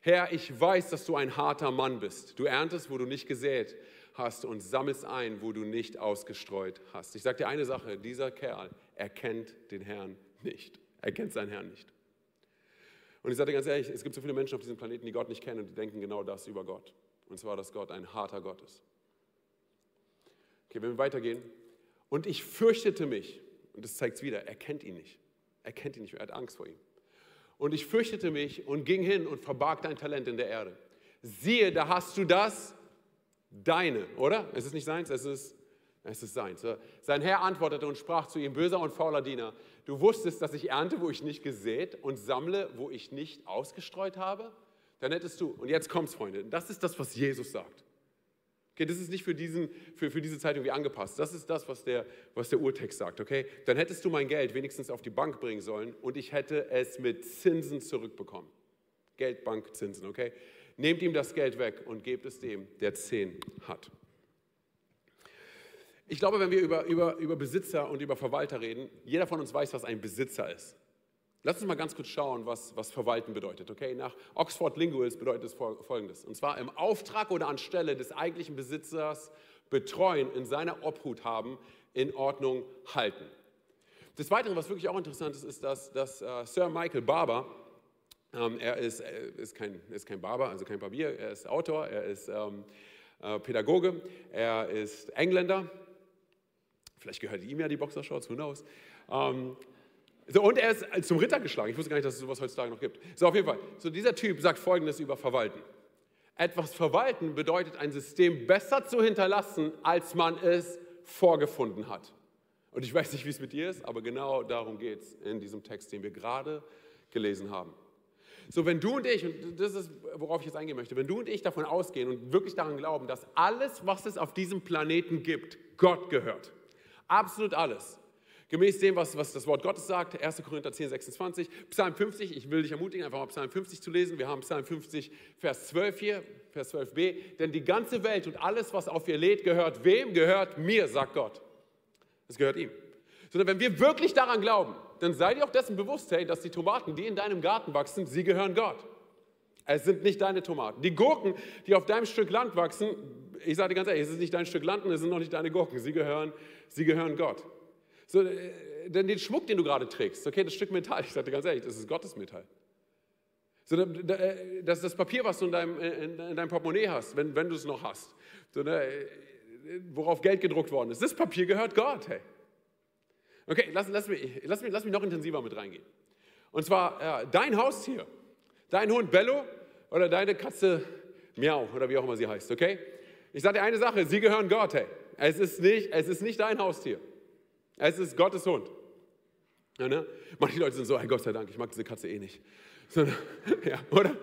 Herr, ich weiß, dass du ein harter Mann bist. Du erntest, wo du nicht gesät hast, und sammelst ein, wo du nicht ausgestreut hast. Ich sage dir eine Sache, dieser Kerl erkennt den Herrn nicht. Er kennt seinen Herrn nicht. Und ich sage dir ganz ehrlich, es gibt so viele Menschen auf diesem Planeten, die Gott nicht kennen, und die denken genau das über Gott. Und zwar, dass Gott ein harter Gott ist. Okay, wenn wir weitergehen. Und ich fürchtete mich, und das zeigt es wieder, er kennt ihn nicht. Er kennt ihn nicht, er hat Angst vor ihm. Und ich fürchtete mich und ging hin und verbarg dein Talent in der Erde. Siehe, da hast du das Deine, oder? Es ist nicht seins, es ist seins. Sein Herr antwortete und sprach zu ihm, böser und fauler Diener, du wusstest, dass ich ernte, wo ich nicht gesät, und sammle, wo ich nicht ausgestreut habe? Dann hättest du, und jetzt kommt's, Freunde, das ist das, was Jesus sagt. Okay, das ist nicht für diese Zeit irgendwie angepasst. Das ist das, was der Urtext sagt, okay? Dann hättest du mein Geld wenigstens auf die Bank bringen sollen, und ich hätte es mit Zinsen zurückbekommen. Geldbank, Zinsen, okay? Nehmt ihm das Geld weg und gebt es dem, der 10 hat. Ich glaube, wenn wir über Besitzer und über Verwalter reden, jeder von uns weiß, was ein Besitzer ist. Lass uns mal ganz kurz schauen, was verwalten bedeutet. Okay? Nach Oxford Linguals bedeutet es Folgendes. Und zwar im Auftrag oder anstelle des eigentlichen Besitzers betreuen, in seiner Obhut haben, in Ordnung halten. Des Weiteren, was wirklich auch interessant ist, ist, dass Sir Michael Barber, er ist kein Barber, also kein Barbier, er ist Autor, er ist Pädagoge, er ist Engländer. Vielleicht gehört ihm ja die Boxershorts, who knows. So, und er ist zum Ritter geschlagen. Ich wusste gar nicht, dass es sowas heutzutage noch gibt. So, auf jeden Fall. So, dieser Typ sagt Folgendes über Verwalten. Etwas verwalten bedeutet, ein System besser zu hinterlassen, als man es vorgefunden hat. Und ich weiß nicht, wie es mit dir ist, aber genau darum geht es in diesem Text, den wir gerade gelesen haben. So, wenn du und ich, und das ist, worauf ich jetzt eingehen möchte, wenn du und ich davon ausgehen und wirklich daran glauben, dass alles, was es auf diesem Planeten gibt, Gott gehört. Absolut alles. Gemäß dem, was das Wort Gottes sagt, 1. Korinther 10, 26, Psalm 50, ich will dich ermutigen, einfach mal Psalm 50 zu lesen. Wir haben Psalm 50, Vers 12 hier, Vers 12b. Denn die ganze Welt und alles, was auf ihr lädt, gehört wem? Gehört mir, sagt Gott. Es gehört ihm. Sondern wenn wir wirklich daran glauben, dann sei dir auch dessen bewusst, hey, dass die Tomaten, die in deinem Garten wachsen, sie gehören Gott. Es sind nicht deine Tomaten. Die Gurken, die auf deinem Stück Land wachsen, ich sage dir ganz ehrlich, es ist nicht dein Stück Land und es sind noch nicht deine Gurken. Sie gehören Gott. So, denn den Schmuck, den du gerade trägst, okay, das Stück Metall, ich sage dir ganz ehrlich, das ist Gottes Metall. So, das Papier, was du in deinem Portemonnaie hast, wenn du es noch hast, so, worauf Geld gedruckt worden ist, das Papier gehört Gott, hey. Okay, lass mich noch intensiver mit reingehen. Und zwar dein Haustier, dein Hund Bello oder deine Katze Miau oder wie auch immer sie heißt, okay? Ich sage dir eine Sache, sie gehören Gott, hey. Es ist nicht dein Haustier. Es ist Gottes Hund. Ja, ne? Manche Leute sind so, hey, Gott sei Dank, ich mag diese Katze eh nicht. So, ja, oder?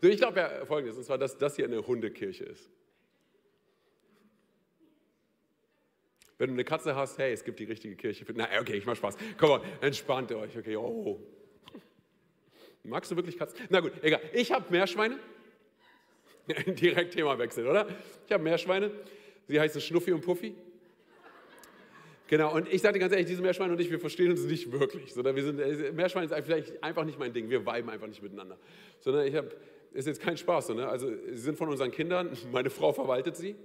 So, ich glaube ja Folgendes, und zwar, dass das hier eine Hundekirche ist. Wenn du eine Katze hast, hey, es gibt die richtige Kirche. Na, okay, ich mach Spaß. Komm on, entspannt euch. Okay, oh. Magst du wirklich Katzen? Na gut, egal. Ich habe Meerschweine. Direkt Themawechsel, oder? Ich habe Meerschweine. Sie heißen Schnuffi und Puffi. Genau, und ich sage dir ganz ehrlich, diese Meerschweine und ich, wir verstehen uns nicht wirklich. Sondern Meerschweine ist vielleicht einfach nicht mein Ding, wir viben einfach nicht miteinander. Sondern ist jetzt kein Spaß, so, ne? Also sie sind von unseren Kindern, meine Frau verwaltet sie.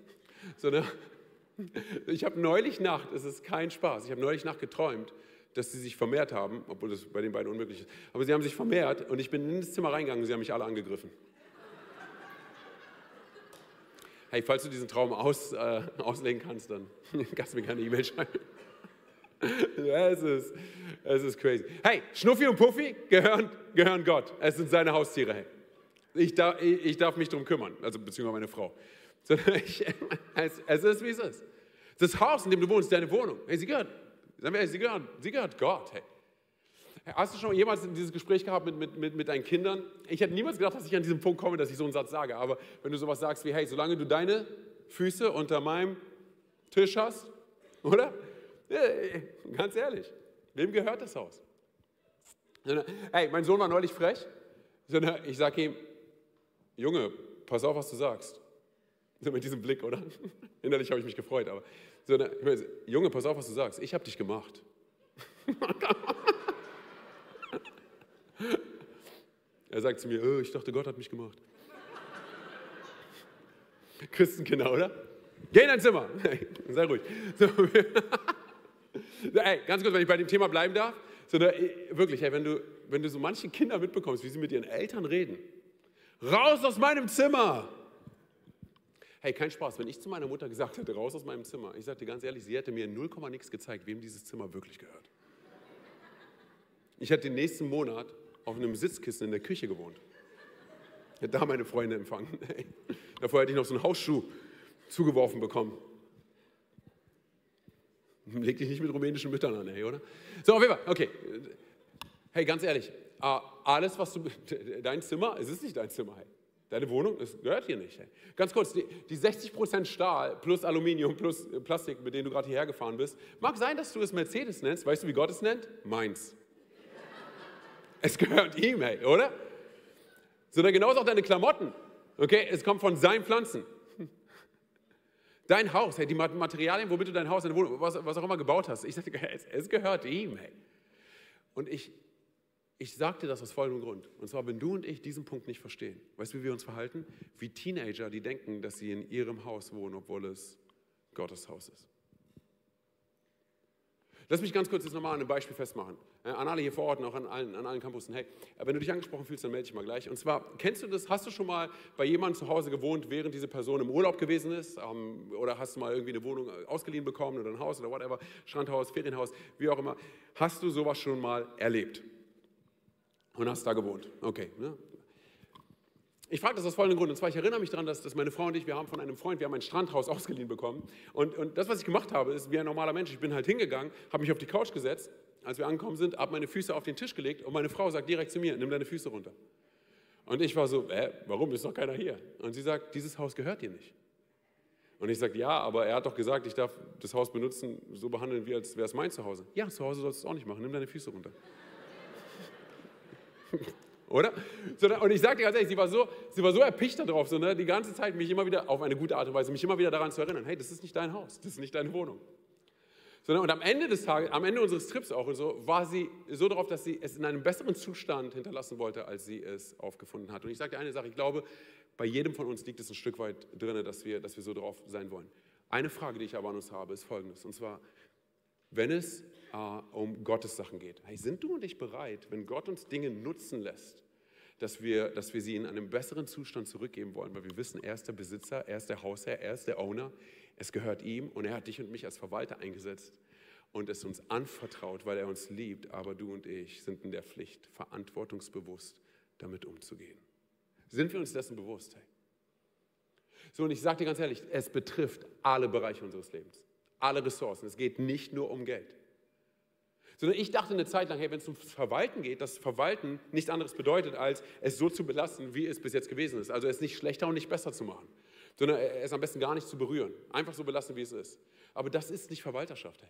So, ne? Ich habe neulich Nacht, es ist kein Spaß, ich habe neulich Nacht geträumt, dass sie sich vermehrt haben, obwohl das bei den beiden unmöglich ist. Aber sie haben sich vermehrt und ich bin in das Zimmer reingegangen und sie haben mich alle angegriffen. Hey, falls du diesen Traum auslegen kannst, dann kannst du mir gerne eine E-Mail schreiben. Es ist crazy. Hey, Schnuffi und Puffi gehören Gott. Es sind seine Haustiere. Hey. Ich darf mich darum kümmern, also beziehungsweise meine Frau. Es ist, wie es ist. Das Haus, in dem du wohnst, ist deine Wohnung. Hey, sie gehört Gott. Hey. Hast du schon jemals dieses Gespräch gehabt mit deinen Kindern? Ich hätte niemals gedacht, dass ich an diesen Punkt komme, dass ich so einen Satz sage. Aber wenn du sowas sagst wie, hey, solange du deine Füße unter meinem Tisch hast, oder? Ja, ganz ehrlich, wem gehört das Haus? Hey, mein Sohn war neulich frech. Ich sage ihm, Junge, pass auf, was du sagst. So mit diesem Blick, oder? Innerlich habe ich mich gefreut, aber. Ich meine, Junge, pass auf, was du sagst. Ich habe dich gemacht. Er sagt zu mir, oh, ich dachte, Gott hat mich gemacht. Christenkinder, oder? Geh in dein Zimmer. Hey, sei ruhig. So, hey, ganz kurz, wenn ich bei dem Thema bleiben darf. So, wirklich, hey, wenn du so manche Kinder mitbekommst, wie sie mit ihren Eltern reden. Raus aus meinem Zimmer. Hey, kein Spaß. Wenn ich zu meiner Mutter gesagt hätte, raus aus meinem Zimmer, ich sagte ganz ehrlich, sie hätte mir 0,nix gezeigt, wem dieses Zimmer wirklich gehört. Ich hätte den nächsten Monat auf einem Sitzkissen in der Küche gewohnt. Ich hätte da meine Freunde empfangen. Hey. Davor hätte ich noch so einen Hausschuh zugeworfen bekommen. Leg dich nicht mit rumänischen Müttern an, hey, oder? So, auf jeden Fall, okay. Hey, ganz ehrlich, alles, was du, dein Zimmer, es ist nicht dein Zimmer, hey. Deine Wohnung, es gehört dir nicht, hey. Ganz kurz, die 60% Stahl plus Aluminium plus Plastik, mit denen du gerade hierher gefahren bist, mag sein, dass du es Mercedes nennst, weißt du, wie Gott es nennt? Meins. Es gehört ihm, hey, oder? Sondern genauso auch deine Klamotten, okay? Es kommt von seinen Pflanzen. Dein Haus, hey, die Materialien, womit du dein Haus, deine Wohnung, was auch immer gebaut hast. Ich sagte, es gehört ihm, hey. Und ich sagte das aus folgendem Grund. Und zwar, wenn du und ich diesen Punkt nicht verstehen, weißt du, wie wir uns verhalten? Wie Teenager, die denken, dass sie in ihrem Haus wohnen, obwohl es Gottes Haus ist. Lass mich ganz kurz jetzt nochmal an einem Beispiel festmachen. An alle hier vor Ort und auch an allen Campussen. Hey, wenn du dich angesprochen fühlst, dann melde dich mal gleich. Und zwar, kennst du das, hast du schon mal bei jemandem zu Hause gewohnt, während diese Person im Urlaub gewesen ist? Oder hast du mal irgendwie eine Wohnung ausgeliehen bekommen oder ein Haus oder whatever, Strandhaus, Ferienhaus, wie auch immer. Hast du sowas schon mal erlebt? Und hast da gewohnt? Okay, ne? Ich frage das aus folgendem Grund, und zwar, ich erinnere mich daran, dass meine Frau und ich, wir haben ein Strandhaus ausgeliehen bekommen. Und das, was ich gemacht habe, ist wie ein normaler Mensch. Ich bin halt hingegangen, habe mich auf die Couch gesetzt, als wir angekommen sind, habe meine Füße auf den Tisch gelegt und meine Frau sagt direkt zu mir, nimm deine Füße runter. Und ich war so, warum, ist doch keiner hier? Und sie sagt, dieses Haus gehört dir nicht. Und ich sage, ja, aber er hat doch gesagt, ich darf das Haus benutzen, so behandeln, wie als wäre es mein Zuhause. Ja, zu Hause sollst du es auch nicht machen, nimm deine Füße runter. Oder? Und ich sagte ganz ehrlich, sie war so erpicht darauf, so, ne, die ganze Zeit mich immer wieder, auf eine gute Art und Weise, mich immer wieder daran zu erinnern, hey, das ist nicht dein Haus, das ist nicht deine Wohnung. So, ne, und am Ende des Tages, am Ende unseres Trips auch und so, war sie so darauf, dass sie es in einem besseren Zustand hinterlassen wollte, als sie es aufgefunden hat. Und ich sagte eine Sache, ich glaube, bei jedem von uns liegt es ein Stück weit drin, dass wir so drauf sein wollen. Eine Frage, die ich aber an uns habe, ist folgendes, und zwar, wenn es um Gottes Sachen geht. Hey, sind du und ich bereit, wenn Gott uns Dinge nutzen lässt, dass wir sie in einem besseren Zustand zurückgeben wollen, weil wir wissen, er ist der Besitzer, er ist der Hausherr, er ist der Owner, es gehört ihm und er hat dich und mich als Verwalter eingesetzt und es uns anvertraut, weil er uns liebt, aber du und ich sind in der Pflicht, verantwortungsbewusst damit umzugehen. Sind wir uns dessen bewusst? Hey? So, und ich sage dir ganz ehrlich, es betrifft alle Bereiche unseres Lebens. Alle Ressourcen. Es geht nicht nur um Geld. Sondern ich dachte eine Zeit lang, hey, wenn es um Verwalten geht, dass Verwalten nichts anderes bedeutet, als es so zu belassen, wie es bis jetzt gewesen ist. Also es nicht schlechter und nicht besser zu machen, sondern es am besten gar nicht zu berühren. Einfach so belassen, wie es ist. Aber das ist nicht Verwalterschaft. Hey.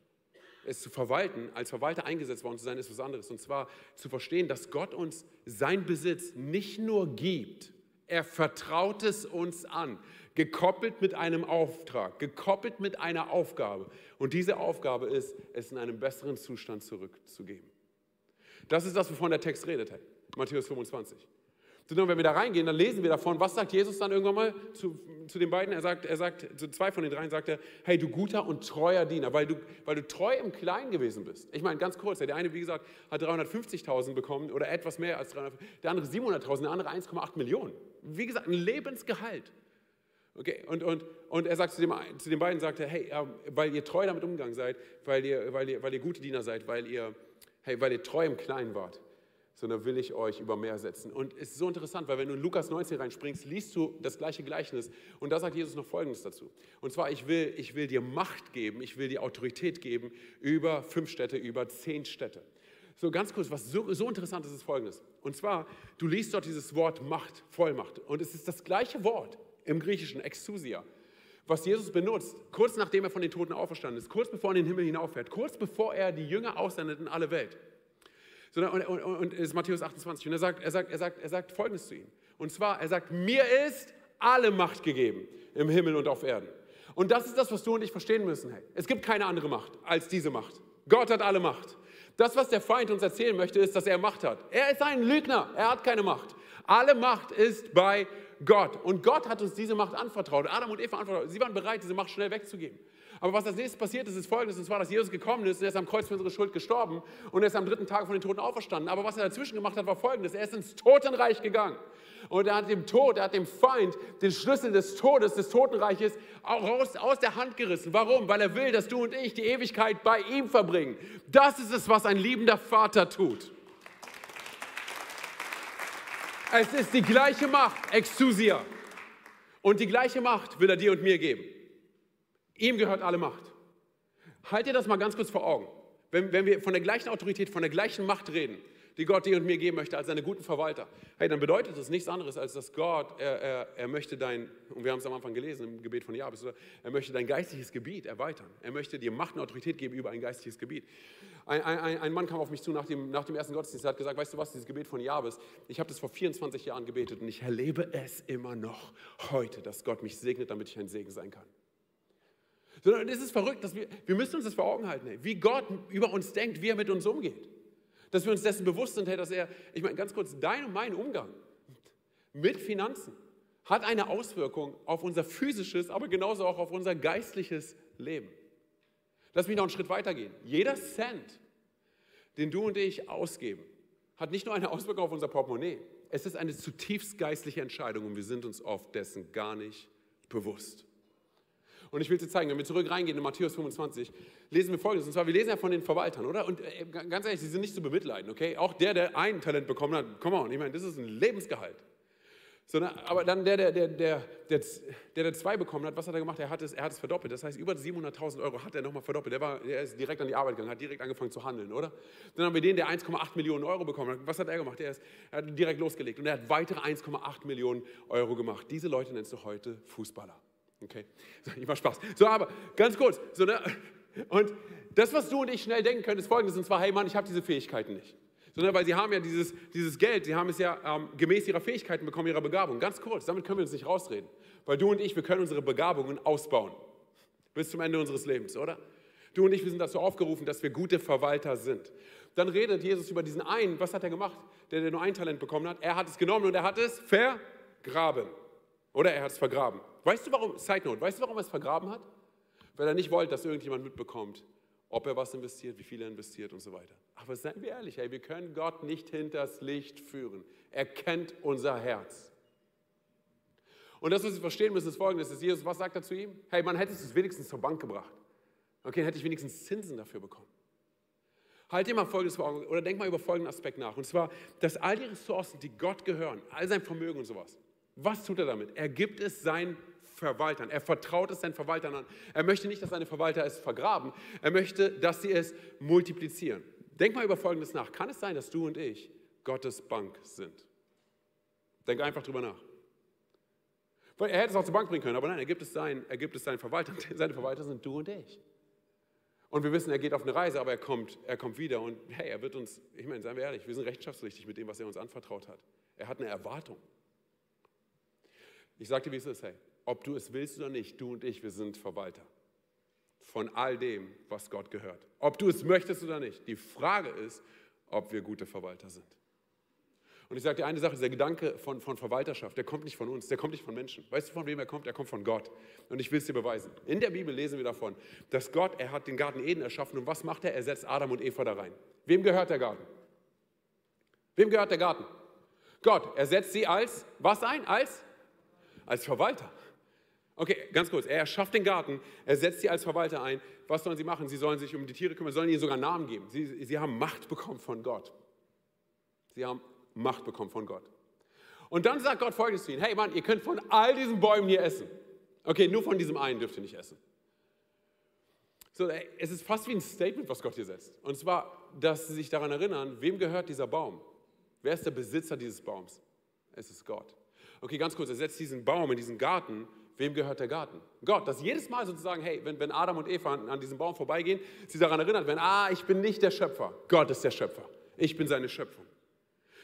Es zu verwalten, als Verwalter eingesetzt worden zu sein, ist was anderes. Und zwar zu verstehen, dass Gott uns seinen Besitz nicht nur gibt, er vertraut es uns an, gekoppelt mit einem Auftrag, gekoppelt mit einer Aufgabe. Und diese Aufgabe ist, es in einem besseren Zustand zurückzugeben. Das ist das, wovon der Text redet, hey. Matthäus 25. Und wenn wir da reingehen, dann lesen wir davon, was sagt Jesus dann irgendwann mal zu den beiden? Er sagt zu zwei von den dreien, sagt er, hey, du guter und treuer Diener, weil du treu im Kleinen gewesen bist. Ich meine, ganz kurz, der eine, wie gesagt, hat 350.000 bekommen oder etwas mehr als 350.000, der andere 700.000, der andere 1,8 Millionen. Wie gesagt, ein Lebensgehalt. Okay, und er sagt zu den beiden, sagt er, hey, weil ihr treu damit umgegangen seid, weil ihr gute Diener seid, weil ihr treu im Kleinen wart, sondern will ich euch über mehr setzen. Und es ist so interessant, weil wenn du in Lukas 19 reinspringst, liest du das gleiche Gleichnis und da sagt Jesus noch Folgendes dazu. Und zwar, ich will dir Macht geben, ich will dir Autorität geben über 5 Städte, über 10 Städte. So ganz kurz, was so interessant ist, ist Folgendes. Und zwar, du liest dort dieses Wort Macht, Vollmacht und es ist das gleiche Wort im Griechischen, Exousia, was Jesus benutzt, kurz nachdem er von den Toten auferstanden ist, kurz bevor er in den Himmel hinauffährt, kurz bevor er die Jünger aussendet in alle Welt. Und es ist Matthäus 28 und er sagt Folgendes zu ihm. Und zwar, er sagt, mir ist alle Macht gegeben im Himmel und auf Erden. Und das ist das, was du und ich verstehen müssen. Hey, es gibt keine andere Macht als diese Macht. Gott hat alle Macht. Das, was der Feind uns erzählen möchte, ist, dass er Macht hat. Er ist ein Lügner, er hat keine Macht. Alle Macht ist bei Gott. Und Gott hat uns diese Macht anvertraut. Adam und Eva anvertraut. Sie waren bereit, diese Macht schnell wegzugeben. Aber was als nächstes passiert ist, ist Folgendes. Und zwar, dass Jesus gekommen ist und er ist am Kreuz für unsere Schuld gestorben und er ist am 3. Tag von den Toten auferstanden. Aber was er dazwischen gemacht hat, war Folgendes. Er ist ins Totenreich gegangen. Und er hat dem Tod, er hat dem Feind den Schlüssel des Todes, des Totenreiches aus der Hand gerissen. Warum? Weil er will, dass du und ich die Ewigkeit bei ihm verbringen. Das ist es, was ein liebender Vater tut. Es ist die gleiche Macht, Exousia. Und die gleiche Macht will er dir und mir geben. Ihm gehört alle Macht. Halt dir das mal ganz kurz vor Augen. Wenn wir von der gleichen Autorität, von der gleichen Macht reden, die Gott dir und mir geben möchte, als seine guten Verwalter, hey, dann bedeutet das nichts anderes, als dass Gott, er möchte dein, und wir haben es am Anfang gelesen, im Gebet von Jabez, er möchte dein geistiges Gebiet erweitern. Er möchte dir Macht und Autorität geben über ein geistiges Gebiet. Ein Mann kam auf mich zu nach dem ersten Gottesdienst, er hat gesagt, weißt du was, dieses Gebet von Jabez, ich habe das vor 24 Jahren gebetet und ich erlebe es immer noch heute, dass Gott mich segnet, damit ich ein Segen sein kann. Sondern es ist verrückt, dass wir müssen uns das vor Augen halten, ey, wie Gott über uns denkt, wie er mit uns umgeht. Dass wir uns dessen bewusst sind, hey, dass er, ich meine ganz kurz, dein und mein Umgang mit Finanzen hat eine Auswirkung auf unser physisches, aber genauso auch auf unser geistliches Leben. Lass mich noch einen Schritt weitergehen. Jeder Cent, den du und ich ausgeben, hat nicht nur eine Auswirkung auf unser Portemonnaie, es ist eine zutiefst geistliche Entscheidung und wir sind uns oft dessen gar nicht bewusst. Und ich will dir zeigen, wenn wir zurück reingehen in Matthäus 25, lesen wir Folgendes. Und zwar, wir lesen ja von den Verwaltern, oder? Und ganz ehrlich, sie sind nicht zu bemitleiden, okay? Auch der ein Talent bekommen hat, come on, ich meine, das ist ein Lebensgehalt. Sondern, aber dann der 2 bekommen hat, was hat er gemacht? Er hat es verdoppelt. Das heißt, über 700.000 Euro hat er nochmal verdoppelt. Er ist direkt an die Arbeit gegangen, hat direkt angefangen zu handeln, oder? Dann haben wir den, der 1,8 Millionen Euro bekommen hat. Was hat er gemacht? Er hat direkt losgelegt und er hat weitere 1,8 Millionen Euro gemacht. Diese Leute nennst du heute Fußballer. Okay, ich mach Spaß. So, aber ganz kurz. So, ne? Und das, was du und ich schnell denken können, ist Folgendes. Und zwar, hey Mann, ich habe diese Fähigkeiten nicht. Sondern weil sie haben ja dieses Geld, sie haben es ja gemäß ihrer Fähigkeiten bekommen, ihrer Begabung. Ganz kurz, damit können wir uns nicht rausreden. Weil du und ich, wir können unsere Begabungen ausbauen. Bis zum Ende unseres Lebens, oder? Du und ich, wir sind dazu aufgerufen, dass wir gute Verwalter sind. Dann redet Jesus über diesen einen. Was hat er gemacht, der nur ein Talent bekommen hat? Er hat es genommen und er hat es vergraben. Oder er hat es vergraben. Weißt du warum, Side Note, weißt du warum er es vergraben hat? Weil er nicht wollte, dass irgendjemand mitbekommt, ob er was investiert, wie viel er investiert und so weiter. Aber seien wir ehrlich, hey, wir können Gott nicht hinters Licht führen. Er kennt unser Herz. Und das, was wir verstehen müssen, ist Folgendes, ist Jesus, was sagt er zu ihm? Hey, man hättest du es wenigstens zur Bank gebracht. Okay, dann hätte ich wenigstens Zinsen dafür bekommen. Halt dir mal Folgendes vor Augen, oder denk mal über folgenden Aspekt nach. Und zwar, dass all die Ressourcen, die Gott gehören, all sein Vermögen und sowas, was tut er damit? Er gibt es seinen Verwaltern. Er vertraut es seinen Verwaltern an. Er möchte nicht, dass seine Verwalter es vergraben. Er möchte, dass sie es multiplizieren. Denk mal über Folgendes nach. Kann es sein, dass du und ich Gottes Bank sind? Denk einfach drüber nach. Weil er hätte es auch zur Bank bringen können, aber nein, er gibt es seinen Verwaltern. Seine Verwalter sind du und ich. Und wir wissen, er geht auf eine Reise, aber er kommt wieder und hey, er wird uns, ich meine, seien wir ehrlich, wir sind rechenschaftspflichtig mit dem, was er uns anvertraut hat. Er hat eine Erwartung. Ich sage dir, wie es ist, hey, ob du es willst oder nicht, du und ich, wir sind Verwalter von all dem, was Gott gehört. Ob du es möchtest oder nicht, die Frage ist, ob wir gute Verwalter sind. Und ich sage dir eine Sache, dieser Gedanke von Verwalterschaft, der kommt nicht von uns, der kommt nicht von Menschen. Weißt du, von wem er kommt? Er kommt von Gott. Und ich will es dir beweisen. In der Bibel lesen wir davon, dass Gott, er hat den Garten Eden erschaffen und was macht er? Er setzt Adam und Eva da rein. Wem gehört der Garten? Wem gehört der Garten? Gott, er setzt sie als was ein? Als Verwalter. Okay, ganz kurz. Er erschafft den Garten, er setzt sie als Verwalter ein. Was sollen sie machen? Sie sollen sich um die Tiere kümmern, sollen ihnen sogar Namen geben. Sie haben Macht bekommen von Gott. Sie haben Macht bekommen von Gott. Und dann sagt Gott Folgendes zu ihnen. Hey Mann, ihr könnt von all diesen Bäumen hier essen. Okay, nur von diesem einen dürft ihr nicht essen. So, es ist fast wie ein Statement, was Gott hier setzt. Und zwar, dass sie sich daran erinnern, wem gehört dieser Baum? Wer ist der Besitzer dieses Baums? Es ist Gott. Okay, ganz kurz, er setzt diesen Baum in diesen Garten. Wem gehört der Garten? Gott, dass jedes Mal sozusagen, hey, wenn Adam und Eva an diesem Baum vorbeigehen, sie daran erinnert werden, ich bin nicht der Schöpfer. Gott ist der Schöpfer. Ich bin seine Schöpfung.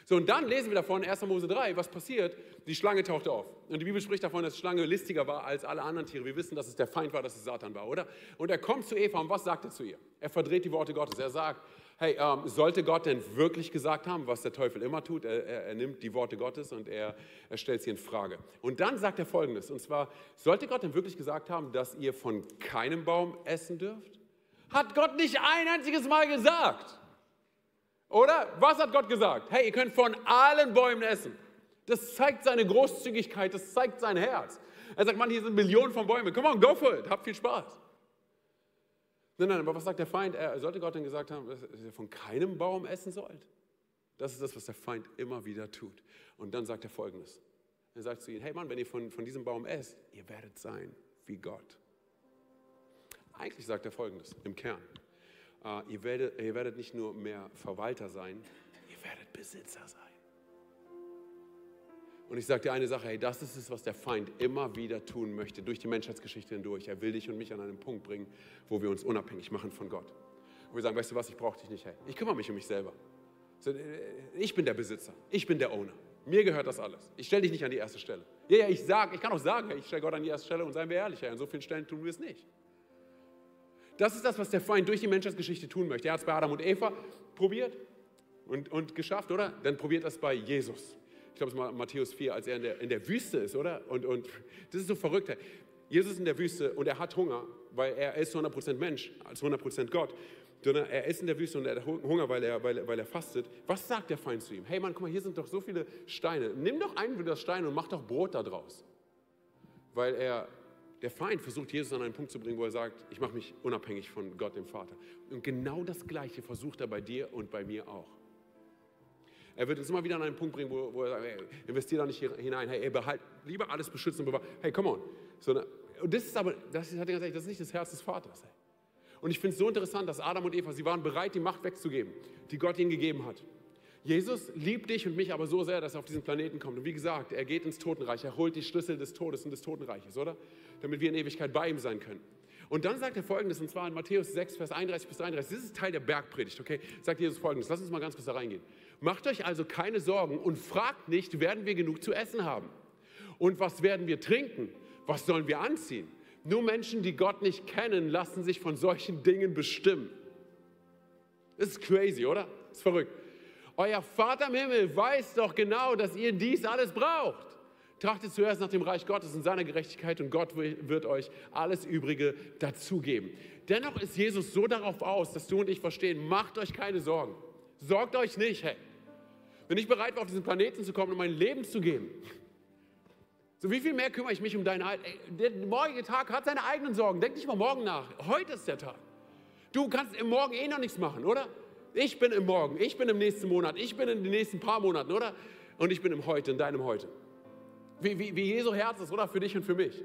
So, und dann lesen wir davon, 1. Mose 3, was passiert? Die Schlange tauchte auf. Und die Bibel spricht davon, dass die Schlange listiger war als alle anderen Tiere. Wir wissen, dass es der Feind war, dass es Satan war, oder? Und er kommt zu Eva und was sagt er zu ihr? Er verdreht die Worte Gottes. Er sagt, hey, sollte Gott denn wirklich gesagt haben, was der Teufel immer tut? Er nimmt die Worte Gottes und er stellt sie in Frage. Und dann sagt er Folgendes, und zwar, sollte Gott denn wirklich gesagt haben, dass ihr von keinem Baum essen dürft? Hat Gott nicht ein einziges Mal gesagt. Oder? Was hat Gott gesagt? Hey, ihr könnt von allen Bäumen essen. Das zeigt seine Großzügigkeit, das zeigt sein Herz. Er sagt, Mann, hier sind Millionen von Bäumen. Come on, go for it, habt viel Spaß. Nein, aber was sagt der Feind? Er sollte Gott denn gesagt haben, dass ihr von keinem Baum essen sollt? Das ist das, was der Feind immer wieder tut. Und dann sagt er Folgendes. Er sagt zu ihnen, hey Mann, wenn ihr von diesem Baum esst, ihr werdet sein wie Gott. Eigentlich sagt er Folgendes im Kern. Ihr werdet nicht nur mehr Verwalter sein, ihr werdet Besitzer sein. Und ich sage dir eine Sache, hey, das ist es, was der Feind immer wieder tun möchte, durch die Menschheitsgeschichte hindurch. Er will dich und mich an einen Punkt bringen, wo wir uns unabhängig machen von Gott. Und wir sagen, weißt du was, ich brauche dich nicht, hey. Ich kümmere mich um mich selber. Ich bin der Besitzer, ich bin der Owner. Mir gehört das alles. Ich stelle dich nicht an die erste Stelle. Ja, ich kann auch sagen, hey, ich stelle Gott an die erste Stelle und seien wir ehrlich, hey, an so vielen Stellen tun wir es nicht. Das ist das, was der Feind durch die Menschheitsgeschichte tun möchte. Er hat es bei Adam und Eva probiert und geschafft, oder? Dann probiert er es bei Jesus. Ich glaube, es war Matthäus 4, als er in der Wüste ist, oder? Und das ist so verrückt. Jesus ist in der Wüste und er hat Hunger, weil er ist 100% Mensch, als 100% Gott. Er ist in der Wüste und er hat Hunger, weil er fastet. Was sagt der Feind zu ihm? Hey Mann, guck mal, hier sind doch so viele Steine. Nimm doch einen von den Steinen und mach doch Brot da draus. Weil der Feind versucht, Jesus an einen Punkt zu bringen, wo er sagt, ich mache mich unabhängig von Gott, dem Vater. Und genau das Gleiche versucht er bei dir und bei mir auch. Er wird uns immer wieder an einen Punkt bringen, wo er sagt, hey, investier da nicht hier hinein, hey, behalt lieber alles beschützen und bewahren. Hey, come on. Und das ist aber, das ist nicht das Herz des Vaters. Hey. Und ich finde es so interessant, dass Adam und Eva, sie waren bereit, die Macht wegzugeben, die Gott ihnen gegeben hat. Jesus liebt dich und mich aber so sehr, dass er auf diesen Planeten kommt. Und wie gesagt, er geht ins Totenreich, er holt die Schlüssel des Todes und des Totenreiches, oder? Damit wir in Ewigkeit bei ihm sein können. Und dann sagt er Folgendes, und zwar in Matthäus 6, Vers 31 bis 33. Das ist Teil der Bergpredigt, okay? Sagt Jesus Folgendes, lass uns mal ganz kurz da reingehen. Macht euch also keine Sorgen und fragt nicht, werden wir genug zu essen haben? Und was werden wir trinken? Was sollen wir anziehen? Nur Menschen, die Gott nicht kennen, lassen sich von solchen Dingen bestimmen. Das ist crazy, oder? Das ist verrückt. Euer Vater im Himmel weiß doch genau, dass ihr dies alles braucht. Trachtet zuerst nach dem Reich Gottes und seiner Gerechtigkeit und Gott wird euch alles Übrige dazugeben. Dennoch ist Jesus so darauf aus, dass du und ich verstehen, macht euch keine Sorgen. Sorgt euch nicht, hey. Wenn ich bereit war, auf diesen Planeten zu kommen und mein Leben zu geben, so wie viel mehr kümmere ich mich um deinen Alltag? Der morgige Tag hat seine eigenen Sorgen. Denk nicht mal morgen nach. Heute ist der Tag. Du kannst im Morgen eh noch nichts machen, oder? Ich bin im Morgen, ich bin im nächsten Monat, ich bin in den nächsten paar Monaten, oder? Und ich bin im Heute, in deinem Heute. Wie Jesu Herz ist, oder? Für dich und für mich.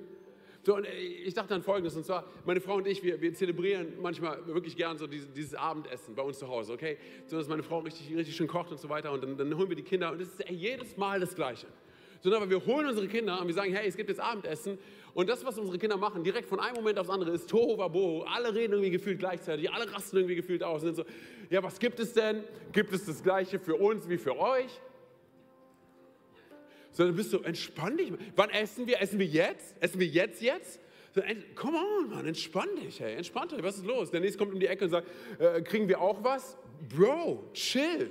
So, und ich dachte an Folgendes, und zwar, meine Frau und ich, wir zelebrieren manchmal wirklich gern so dieses Abendessen bei uns zu Hause, okay? So, dass meine Frau richtig schön kocht und so weiter, und dann holen wir die Kinder, und es ist jedes Mal das Gleiche. Sondern wir holen unsere Kinder und wir sagen, hey, es gibt jetzt Abendessen. Und das, was unsere Kinder machen, direkt von einem Moment aufs andere, ist Tohuwabohu. Alle reden irgendwie gefühlt gleichzeitig, alle rasten irgendwie gefühlt aus. Und sind so, ja, was gibt es denn? Gibt es das Gleiche für uns wie für euch? Sondern bist du, entspann dich. Wann essen wir? Essen wir jetzt? Essen wir jetzt? So, come on, Mann, entspann dich, hey. Entspann dich, was ist los? Der Nächste kommt um die Ecke und sagt, kriegen wir auch was? Bro, chill.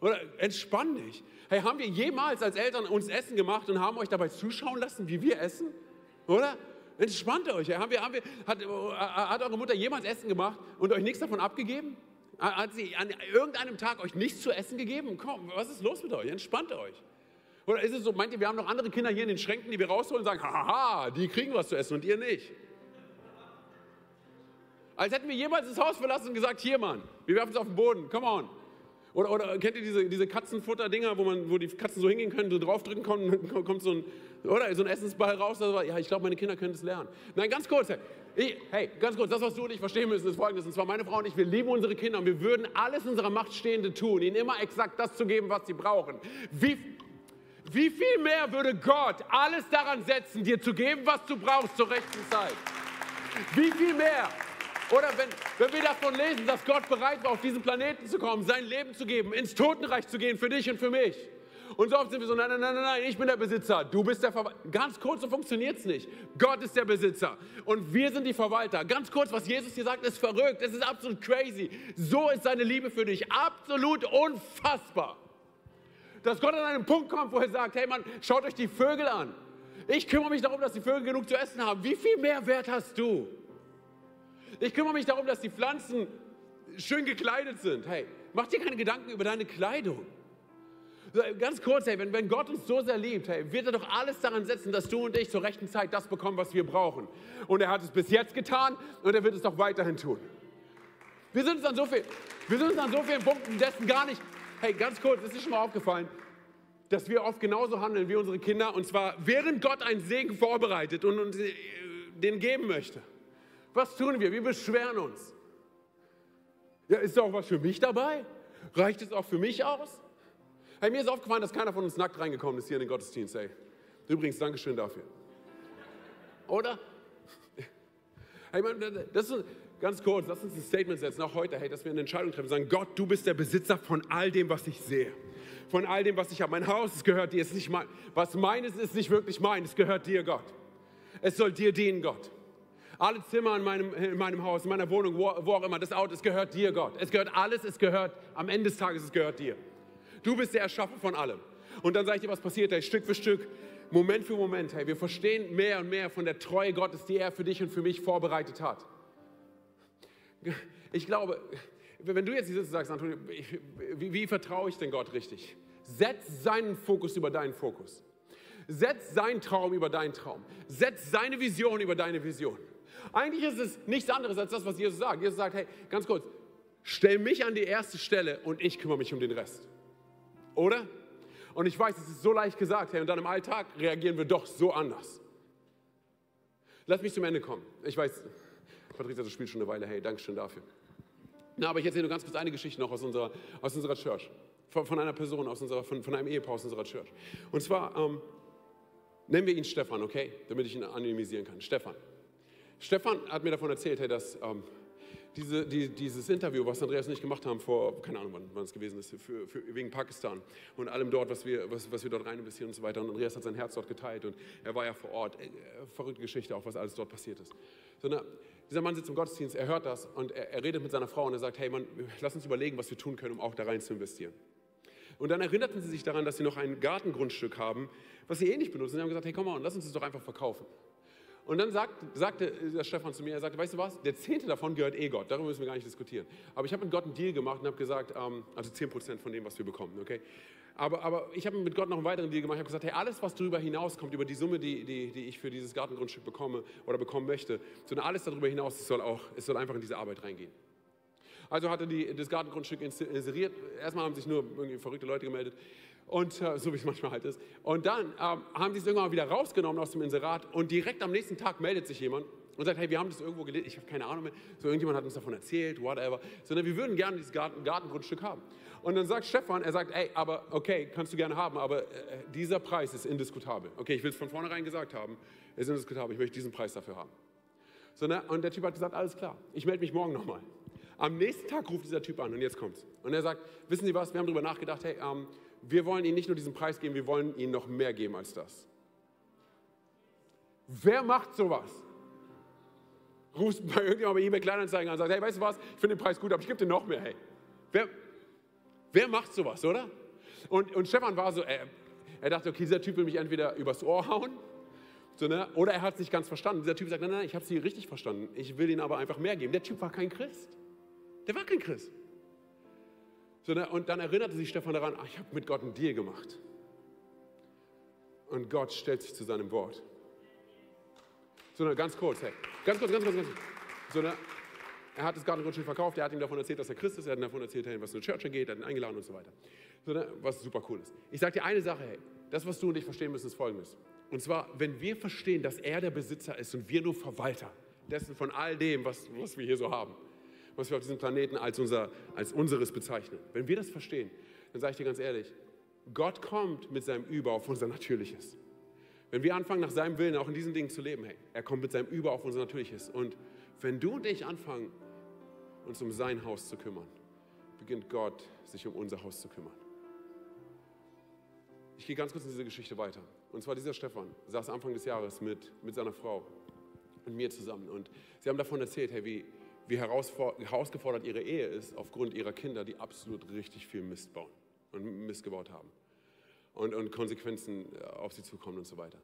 Oder entspann dich. Hey, haben wir jemals als Eltern uns Essen gemacht und haben euch dabei zuschauen lassen, wie wir essen? Oder? Entspannt euch. Hey. Hat eure Mutter jemals Essen gemacht und euch nichts davon abgegeben? Hat sie an irgendeinem Tag euch nichts zu essen gegeben? Komm, was ist los mit euch? Entspannt euch. Oder ist es so, meint ihr, wir haben noch andere Kinder hier in den Schränken, die wir rausholen und sagen, haha, die kriegen was zu essen und ihr nicht. Als hätten wir jemals das Haus verlassen und gesagt, hier Mann, wir werfen es auf den Boden, come on. Oder kennt ihr diese Katzenfutter-Dinger, wo die Katzen so hingehen können, so draufdrücken kommt so ein Essensball raus. Also, ja, ich glaube, meine Kinder können das lernen. Nein, ganz kurz, hey, ganz kurz, das, was du und ich verstehen müssen, ist Folgendes. Und zwar meine Frau und ich, wir lieben unsere Kinder und wir würden alles in unserer Macht Stehende tun, ihnen immer exakt das zu geben, was sie brauchen. Wie viel mehr würde Gott alles daran setzen, dir zu geben, was du brauchst zur rechten Zeit? Wie viel mehr? Oder wenn wir davon lesen, dass Gott bereit war, auf diesen Planeten zu kommen, sein Leben zu geben, ins Totenreich zu gehen, für dich und für mich. Und so oft sind wir so, nein, ich bin der Besitzer, du bist der Verwalter. Ganz kurz, so funktioniert es nicht. Gott ist der Besitzer und wir sind die Verwalter. Ganz kurz, was Jesus hier sagt, ist verrückt, es ist absolut crazy. So ist seine Liebe für dich, absolut unfassbar. Dass Gott an einen Punkt kommt, wo er sagt, hey Mann, schaut euch die Vögel an. Ich kümmere mich darum, dass die Vögel genug zu essen haben. Wie viel mehr Wert hast du? Ich kümmere mich darum, dass die Pflanzen schön gekleidet sind. Hey, mach dir keine Gedanken über deine Kleidung. Ganz kurz, hey, wenn Gott uns so sehr liebt, hey, wird er doch alles daran setzen, dass du und ich zur rechten Zeit das bekommen, was wir brauchen. Und er hat es bis jetzt getan und er wird es doch weiterhin tun. Wir sind uns an so vielen Punkten dessen gar nicht... Hey, ganz kurz, ist dir schon mal aufgefallen, dass wir oft genauso handeln wie unsere Kinder, und zwar während Gott einen Segen vorbereitet und uns den geben möchte. Was tun wir? Wir beschweren uns. Ja, ist da auch was für mich dabei? Reicht es auch für mich aus? Hey, mir ist aufgefallen, dass keiner von uns nackt reingekommen ist hier in den Gottesdienst. Hey. Übrigens, Dankeschön dafür. Oder? Hey, das ist, ganz kurz, lass uns ein Statement setzen, auch heute, hey, dass wir eine Entscheidung treffen, sagen, Gott, du bist der Besitzer von all dem, was ich sehe. Von all dem, was ich habe. Mein Haus, es gehört dir, es ist nicht mein. Was meines ist nicht wirklich mein, es gehört dir, Gott. Es soll dir dienen, Gott. Alle Zimmer in meinem Haus, in meiner Wohnung, wo auch immer, das Auto, es gehört dir, Gott. Es gehört alles, es gehört, am Ende des Tages, es gehört dir. Du bist der Erschaffer von allem. Und dann sage ich dir, was passiert, hey, Stück für Stück, Moment für Moment, hey, wir verstehen mehr und mehr von der Treue Gottes, die er für dich und für mich vorbereitet hat. Ich glaube, wenn du jetzt hier sitzt und sagst, Antonio, wie vertraue ich denn Gott richtig? Setz seinen Fokus über deinen Fokus. Setz seinen Traum über deinen Traum. Setz seine Vision über deine Vision. Eigentlich ist es nichts anderes als das, was Jesus sagt. Jesus sagt, hey, ganz kurz, stell mich an die erste Stelle und ich kümmere mich um den Rest. Oder? Und ich weiß, es ist so leicht gesagt, hey, und dann im Alltag reagieren wir doch so anders. Lass mich zum Ende kommen. Ich weiß, Patricia, das spielt schon eine Weile, hey, danke schön dafür. Na, aber ich erzähle nur ganz kurz eine Geschichte noch aus unserer Church. Von einer Person, von einem Ehepaar aus unserer Church. Und zwar, nennen wir ihn Stefan, okay? Damit ich ihn anonymisieren kann. Stefan. Stefan hat mir davon erzählt, hey, dass dieses Interview, was Andreas und ich gemacht haben vor, keine Ahnung wann es gewesen ist, wegen Pakistan und allem dort, was wir dort rein investieren und so weiter. Und Andreas hat sein Herz dort geteilt und er war ja vor Ort. Verrückte Geschichte auch, was alles dort passiert ist. So, na, dieser Mann sitzt im Gottesdienst, er hört das und er redet mit seiner Frau und er sagt, hey Mann, lass uns überlegen, was wir tun können, um auch da rein zu investieren. Und dann erinnerten sie sich daran, dass sie noch ein Gartengrundstück haben, was sie eh nicht benutzen. Sie haben gesagt, hey komm mal, lass uns das doch einfach verkaufen. Und dann sagte der Stefan zu mir, er sagte, weißt du was, der 10. davon gehört eh Gott, darüber müssen wir gar nicht diskutieren. Aber ich habe mit Gott einen Deal gemacht und habe gesagt, also 10% von dem, was wir bekommen, okay? Aber ich habe mit Gott noch einen weiteren Deal gemacht, ich habe gesagt, hey, alles, was darüber hinauskommt, über die Summe, die ich für dieses Gartengrundstück bekommen möchte, sondern alles darüber hinaus, es soll einfach in diese Arbeit reingehen. Also hatte das Gartengrundstück inseriert, erstmal haben sich nur irgendwie verrückte Leute gemeldet, und so wie es manchmal halt ist. Und dann haben sie es irgendwann wieder rausgenommen aus dem Inserat und direkt am nächsten Tag meldet sich jemand und sagt, hey, wir haben das irgendwo gelesen, ich habe keine Ahnung mehr, so irgendjemand hat uns davon erzählt, whatever, sondern wir würden gerne dieses Gartengrundstück haben. Und dann sagt Stefan, er sagt, ey, aber okay, kannst du gerne haben, aber dieser Preis ist indiskutabel. Okay, ich will es von vornherein gesagt haben, ist indiskutabel, ich möchte diesen Preis dafür haben. So, ne? Und der Typ hat gesagt, alles klar, ich melde mich morgen nochmal. Am nächsten Tag ruft dieser Typ an und jetzt kommt's. Und er sagt, wissen Sie was, wir haben darüber nachgedacht, hey, wir wollen Ihnen nicht nur diesen Preis geben, wir wollen Ihnen noch mehr geben als das. Wer macht sowas? Rufst bei irgendjemandem bei eBay Kleinanzeigen an und sagt, hey, weißt du was, ich finde den Preis gut, aber ich gebe dir noch mehr, hey. Wer macht sowas, oder? Und Stefan war so, er dachte, okay, dieser Typ will mich entweder übers Ohr hauen, so, ne? Oder er hat es nicht ganz verstanden. Dieser Typ sagt, nein, ich habe Sie richtig verstanden, ich will Ihnen aber einfach mehr geben. Der Typ war kein Christ. Der war kein Christ. So, und dann erinnerte sich Stefan daran, ich habe mit Gott einen Deal gemacht. Und Gott stellt sich zu seinem Wort. So, ganz kurz, hey. Ganz kurz. So, er hat es gerade schon verkauft, er hat ihm davon erzählt, dass er Christ ist, er hat ihm davon erzählt, hey, was in die Church geht, er hat ihn eingeladen und so weiter. So, was super cool ist. Ich sage dir eine Sache, hey, das, was du und ich verstehen müssen, ist Folgendes. Und zwar, wenn wir verstehen, dass er der Besitzer ist und wir nur Verwalter dessen von all dem, was wir hier so haben, was wir auf diesem Planeten als unseres bezeichnen. Wenn wir das verstehen, dann sage ich dir ganz ehrlich, Gott kommt mit seinem Über auf unser Natürliches. Wenn wir anfangen, nach seinem Willen auch in diesen Dingen zu leben, hey, er kommt mit seinem Über auf unser Natürliches. Und wenn du und ich anfangen, uns um sein Haus zu kümmern, beginnt Gott, sich um unser Haus zu kümmern. Ich gehe ganz kurz in diese Geschichte weiter. Und zwar dieser Stefan saß Anfang des Jahres mit seiner Frau und mir zusammen. Und sie haben davon erzählt, hey, wie herausgefordert ihre Ehe ist, aufgrund ihrer Kinder, die absolut richtig viel Mist bauen und Mist gebaut haben. Und Konsequenzen auf sie zukommen und so weiter.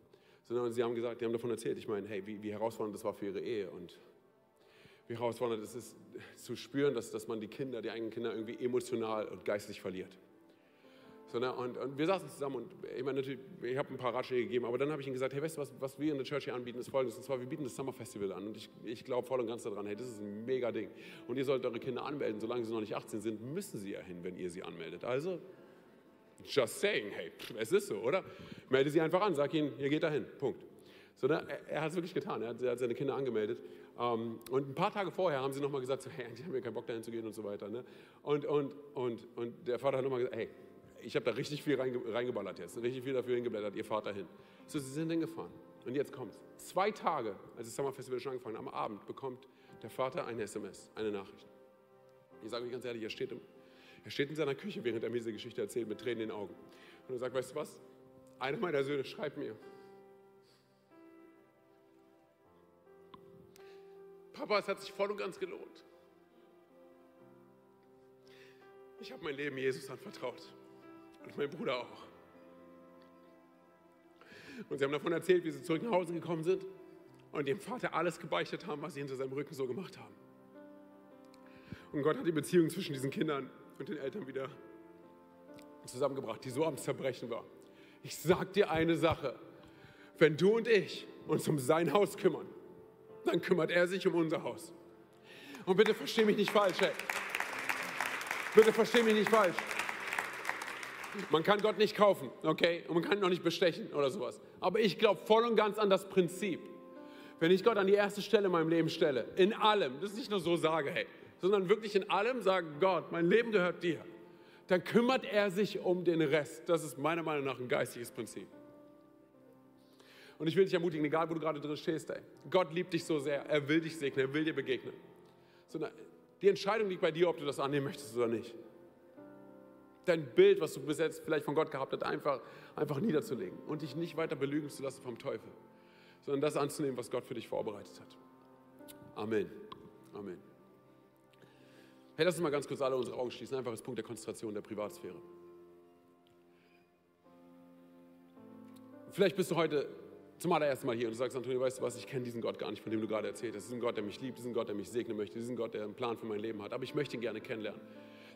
Sondern sie haben gesagt, die haben davon erzählt, ich meine, hey, wie herausfordernd das war für ihre Ehe und wie herausfordernd es ist, zu spüren, dass man die eigenen Kinder irgendwie emotional und geistig verliert. Und wir saßen zusammen und ich meine, natürlich, ich habe ein paar Ratschläge gegeben, aber dann habe ich ihnen gesagt, hey, weißt du, was wir in der Church hier anbieten, ist Folgendes. Und zwar, wir bieten das Summer Festival an und ich glaube voll und ganz daran, hey, das ist ein mega Ding. Und ihr sollt eure Kinder anmelden, solange sie noch nicht 18 sind, müssen sie ja hin, wenn ihr sie anmeldet. Also, just saying, hey, es ist so, oder? Melde sie einfach an, sag ihnen, ihr geht dahin, Punkt. So, er hat es wirklich getan, er hat seine Kinder angemeldet. Und ein paar Tage vorher haben sie nochmal gesagt, so, hey, die haben ja keinen Bock dahin zu gehen und so weiter. Ne? Und der Vater hat nochmal gesagt, hey, ich habe da richtig viel reingeballert jetzt, richtig viel dafür hingeblättert, ihr fahrt dahin. So, sie sind hingefahren. Und jetzt kommt's. 2 Tage, als das Summer Festival schon angefangen hat, am Abend bekommt der Vater eine SMS, eine Nachricht. Ich sage euch ganz ehrlich, er steht in seiner Küche, während er mir diese Geschichte erzählt, mit Tränen in den Augen. Und er sagt, weißt du was? Einer meiner Söhne schreibt mir. Papa, es hat sich voll und ganz gelohnt. Ich habe mein Leben Jesus anvertraut. Und mein Bruder auch. Und sie haben davon erzählt, wie sie zurück nach Hause gekommen sind und ihrem Vater alles gebeichtet haben, was sie hinter seinem Rücken so gemacht haben. Und Gott hat die Beziehung zwischen diesen Kindern und den Eltern wieder zusammengebracht, die so am Zerbrechen war. Ich sag dir eine Sache. Wenn du und ich uns um sein Haus kümmern, dann kümmert er sich um unser Haus. Und bitte versteh mich nicht falsch, ey. Bitte versteh mich nicht falsch. Man kann Gott nicht kaufen, okay? Und man kann ihn auch nicht bestechen oder sowas. Aber ich glaube voll und ganz an das Prinzip. Wenn ich Gott an die erste Stelle in meinem Leben stelle, in allem, das ist nicht nur so sage, hey, sondern wirklich in allem sage, Gott, mein Leben gehört dir, dann kümmert er sich um den Rest. Das ist meiner Meinung nach ein geistiges Prinzip. Und ich will dich ermutigen, egal wo du gerade drin stehst, ey, Gott liebt dich so sehr, er will dich segnen, er will dir begegnen. Sondern die Entscheidung liegt bei dir, ob du das annehmen möchtest oder nicht. Dein Bild, was du bis jetzt vielleicht von Gott gehabt hast, einfach niederzulegen und dich nicht weiter belügen zu lassen vom Teufel, sondern das anzunehmen, was Gott für dich vorbereitet hat. Amen. Amen. Hey, lass uns mal ganz kurz alle unsere Augen schließen, einfach als Punkt der Konzentration der Privatsphäre. Vielleicht bist du heute zum allerersten Mal hier und du sagst, Antonio, weißt du was, ich kenne diesen Gott gar nicht, von dem du gerade erzählt hast. Diesen Gott, der mich liebt, diesen Gott, der mich segnen möchte, diesen Gott, der einen Plan für mein Leben hat, aber ich möchte ihn gerne kennenlernen.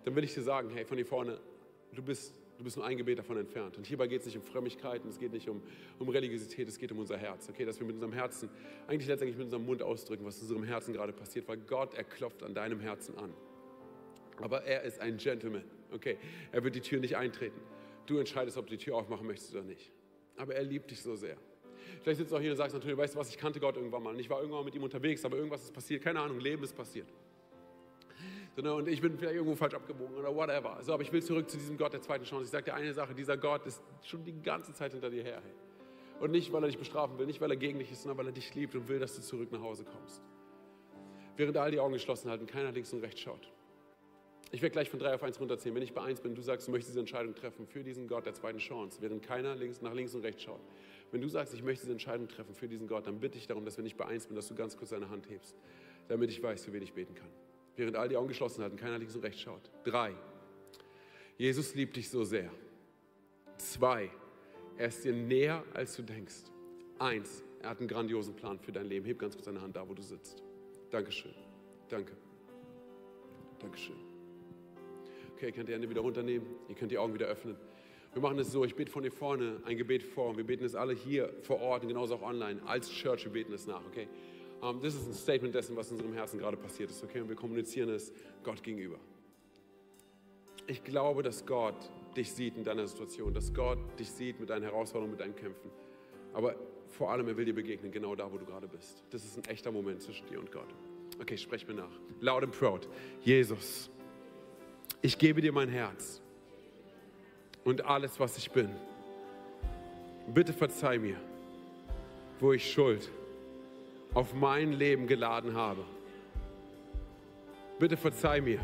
Dann will ich dir sagen, hey, von hier vorne, du bist nur ein Gebet davon entfernt. Und hierbei geht es nicht um Frömmigkeiten, es geht nicht um Religiosität, es geht um unser Herz. Okay, dass wir mit unserem Herzen, eigentlich letztendlich mit unserem Mund ausdrücken, was in unserem Herzen gerade passiert, weil Gott, er klopft an deinem Herzen an. Aber er ist ein Gentleman, okay? Er wird die Tür nicht eintreten. Du entscheidest, ob du die Tür aufmachen möchtest oder nicht. Aber er liebt dich so sehr. Vielleicht sitzt du auch hier und sagst, natürlich, weißt du was, ich kannte Gott irgendwann mal. Und ich war irgendwann mal mit ihm unterwegs, aber irgendwas ist passiert, keine Ahnung, Leben ist passiert. Und ich bin vielleicht irgendwo falsch abgebogen oder whatever. So, aber ich will zurück zu diesem Gott der zweiten Chance. Ich sage dir eine Sache, dieser Gott ist schon die ganze Zeit hinter dir her. Hey. Und nicht, weil er dich bestrafen will, nicht, weil er gegen dich ist, sondern weil er dich liebt und will, dass du zurück nach Hause kommst. Während all die Augen geschlossen halten, keiner links und rechts schaut. Ich werde gleich von 3 auf 1 runterzählen. Wenn ich bei 1 bin, du sagst, du möchtest diese Entscheidung treffen für diesen Gott der zweiten Chance, während keiner nach links und rechts schaut. Wenn du sagst, ich möchte diese Entscheidung treffen für diesen Gott, dann bitte ich darum, dass wenn ich bei 1 bin, dass du ganz kurz deine Hand hebst, damit ich weiß, für wen ich beten kann. Während all die Augen geschlossen halten, keiner links und rechts schaut. 3. Jesus liebt dich so sehr. 2. Er ist dir näher, als du denkst. 1. Er hat einen grandiosen Plan für dein Leben. Heb ganz kurz deine Hand da, wo du sitzt. Dankeschön. Danke. Dankeschön. Okay, ihr könnt die Hände wieder runternehmen. Ihr könnt die Augen wieder öffnen. Wir machen es so, ich bete von hier vorne ein Gebet vor und wir beten es alle hier vor Ort und genauso auch online, als Church, wir beten es nach, okay? Das ist ein Statement dessen, was in unserem Herzen gerade passiert ist, okay? Und wir kommunizieren es Gott gegenüber. Ich glaube, dass Gott dich sieht in deiner Situation, dass Gott dich sieht mit deinen Herausforderungen, mit deinen Kämpfen. Aber vor allem, er will dir begegnen, genau da, wo du gerade bist. Das ist ein echter Moment zwischen dir und Gott. Okay, sprech mir nach. Loud and proud. Jesus, ich gebe dir mein Herz und alles, was ich bin. Bitte verzeih mir, wo ich Schuld auf mein Leben geladen habe. Bitte verzeih mir,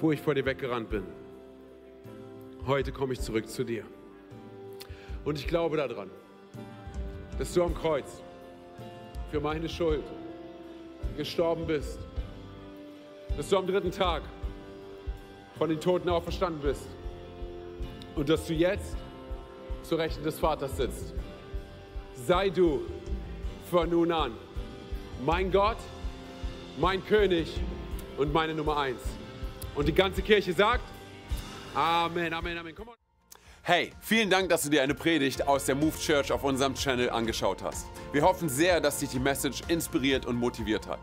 wo ich vor dir weggerannt bin. Heute komme ich zurück zu dir. Und ich glaube daran, dass du am Kreuz für meine Schuld gestorben bist. Dass du am 3. Tag von den Toten auferstanden bist. Und dass du jetzt zur Rechten des Vaters sitzt. Sei du von nun an mein Gott, mein König und meine Nummer 1. Und die ganze Kirche sagt, Amen, Amen, Amen. Komm on. Hey, vielen Dank, dass du dir eine Predigt aus der Move Church auf unserem Channel angeschaut hast. Wir hoffen sehr, dass dich die Message inspiriert und motiviert hat.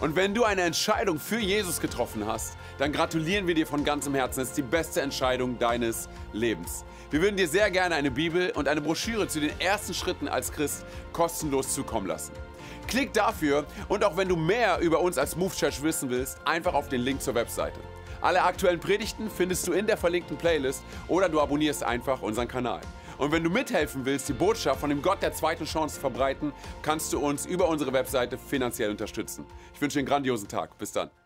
Und wenn du eine Entscheidung für Jesus getroffen hast, dann gratulieren wir dir von ganzem Herzen. Es ist die beste Entscheidung deines Lebens. Wir würden dir sehr gerne eine Bibel und eine Broschüre zu den ersten Schritten als Christ kostenlos zukommen lassen. Klick dafür und auch wenn du mehr über uns als Move Church wissen willst, einfach auf den Link zur Webseite. Alle aktuellen Predigten findest du in der verlinkten Playlist oder du abonnierst einfach unseren Kanal. Und wenn du mithelfen willst, die Botschaft von dem Gott der zweiten Chance zu verbreiten, kannst du uns über unsere Webseite finanziell unterstützen. Ich wünsche dir einen grandiosen Tag. Bis dann.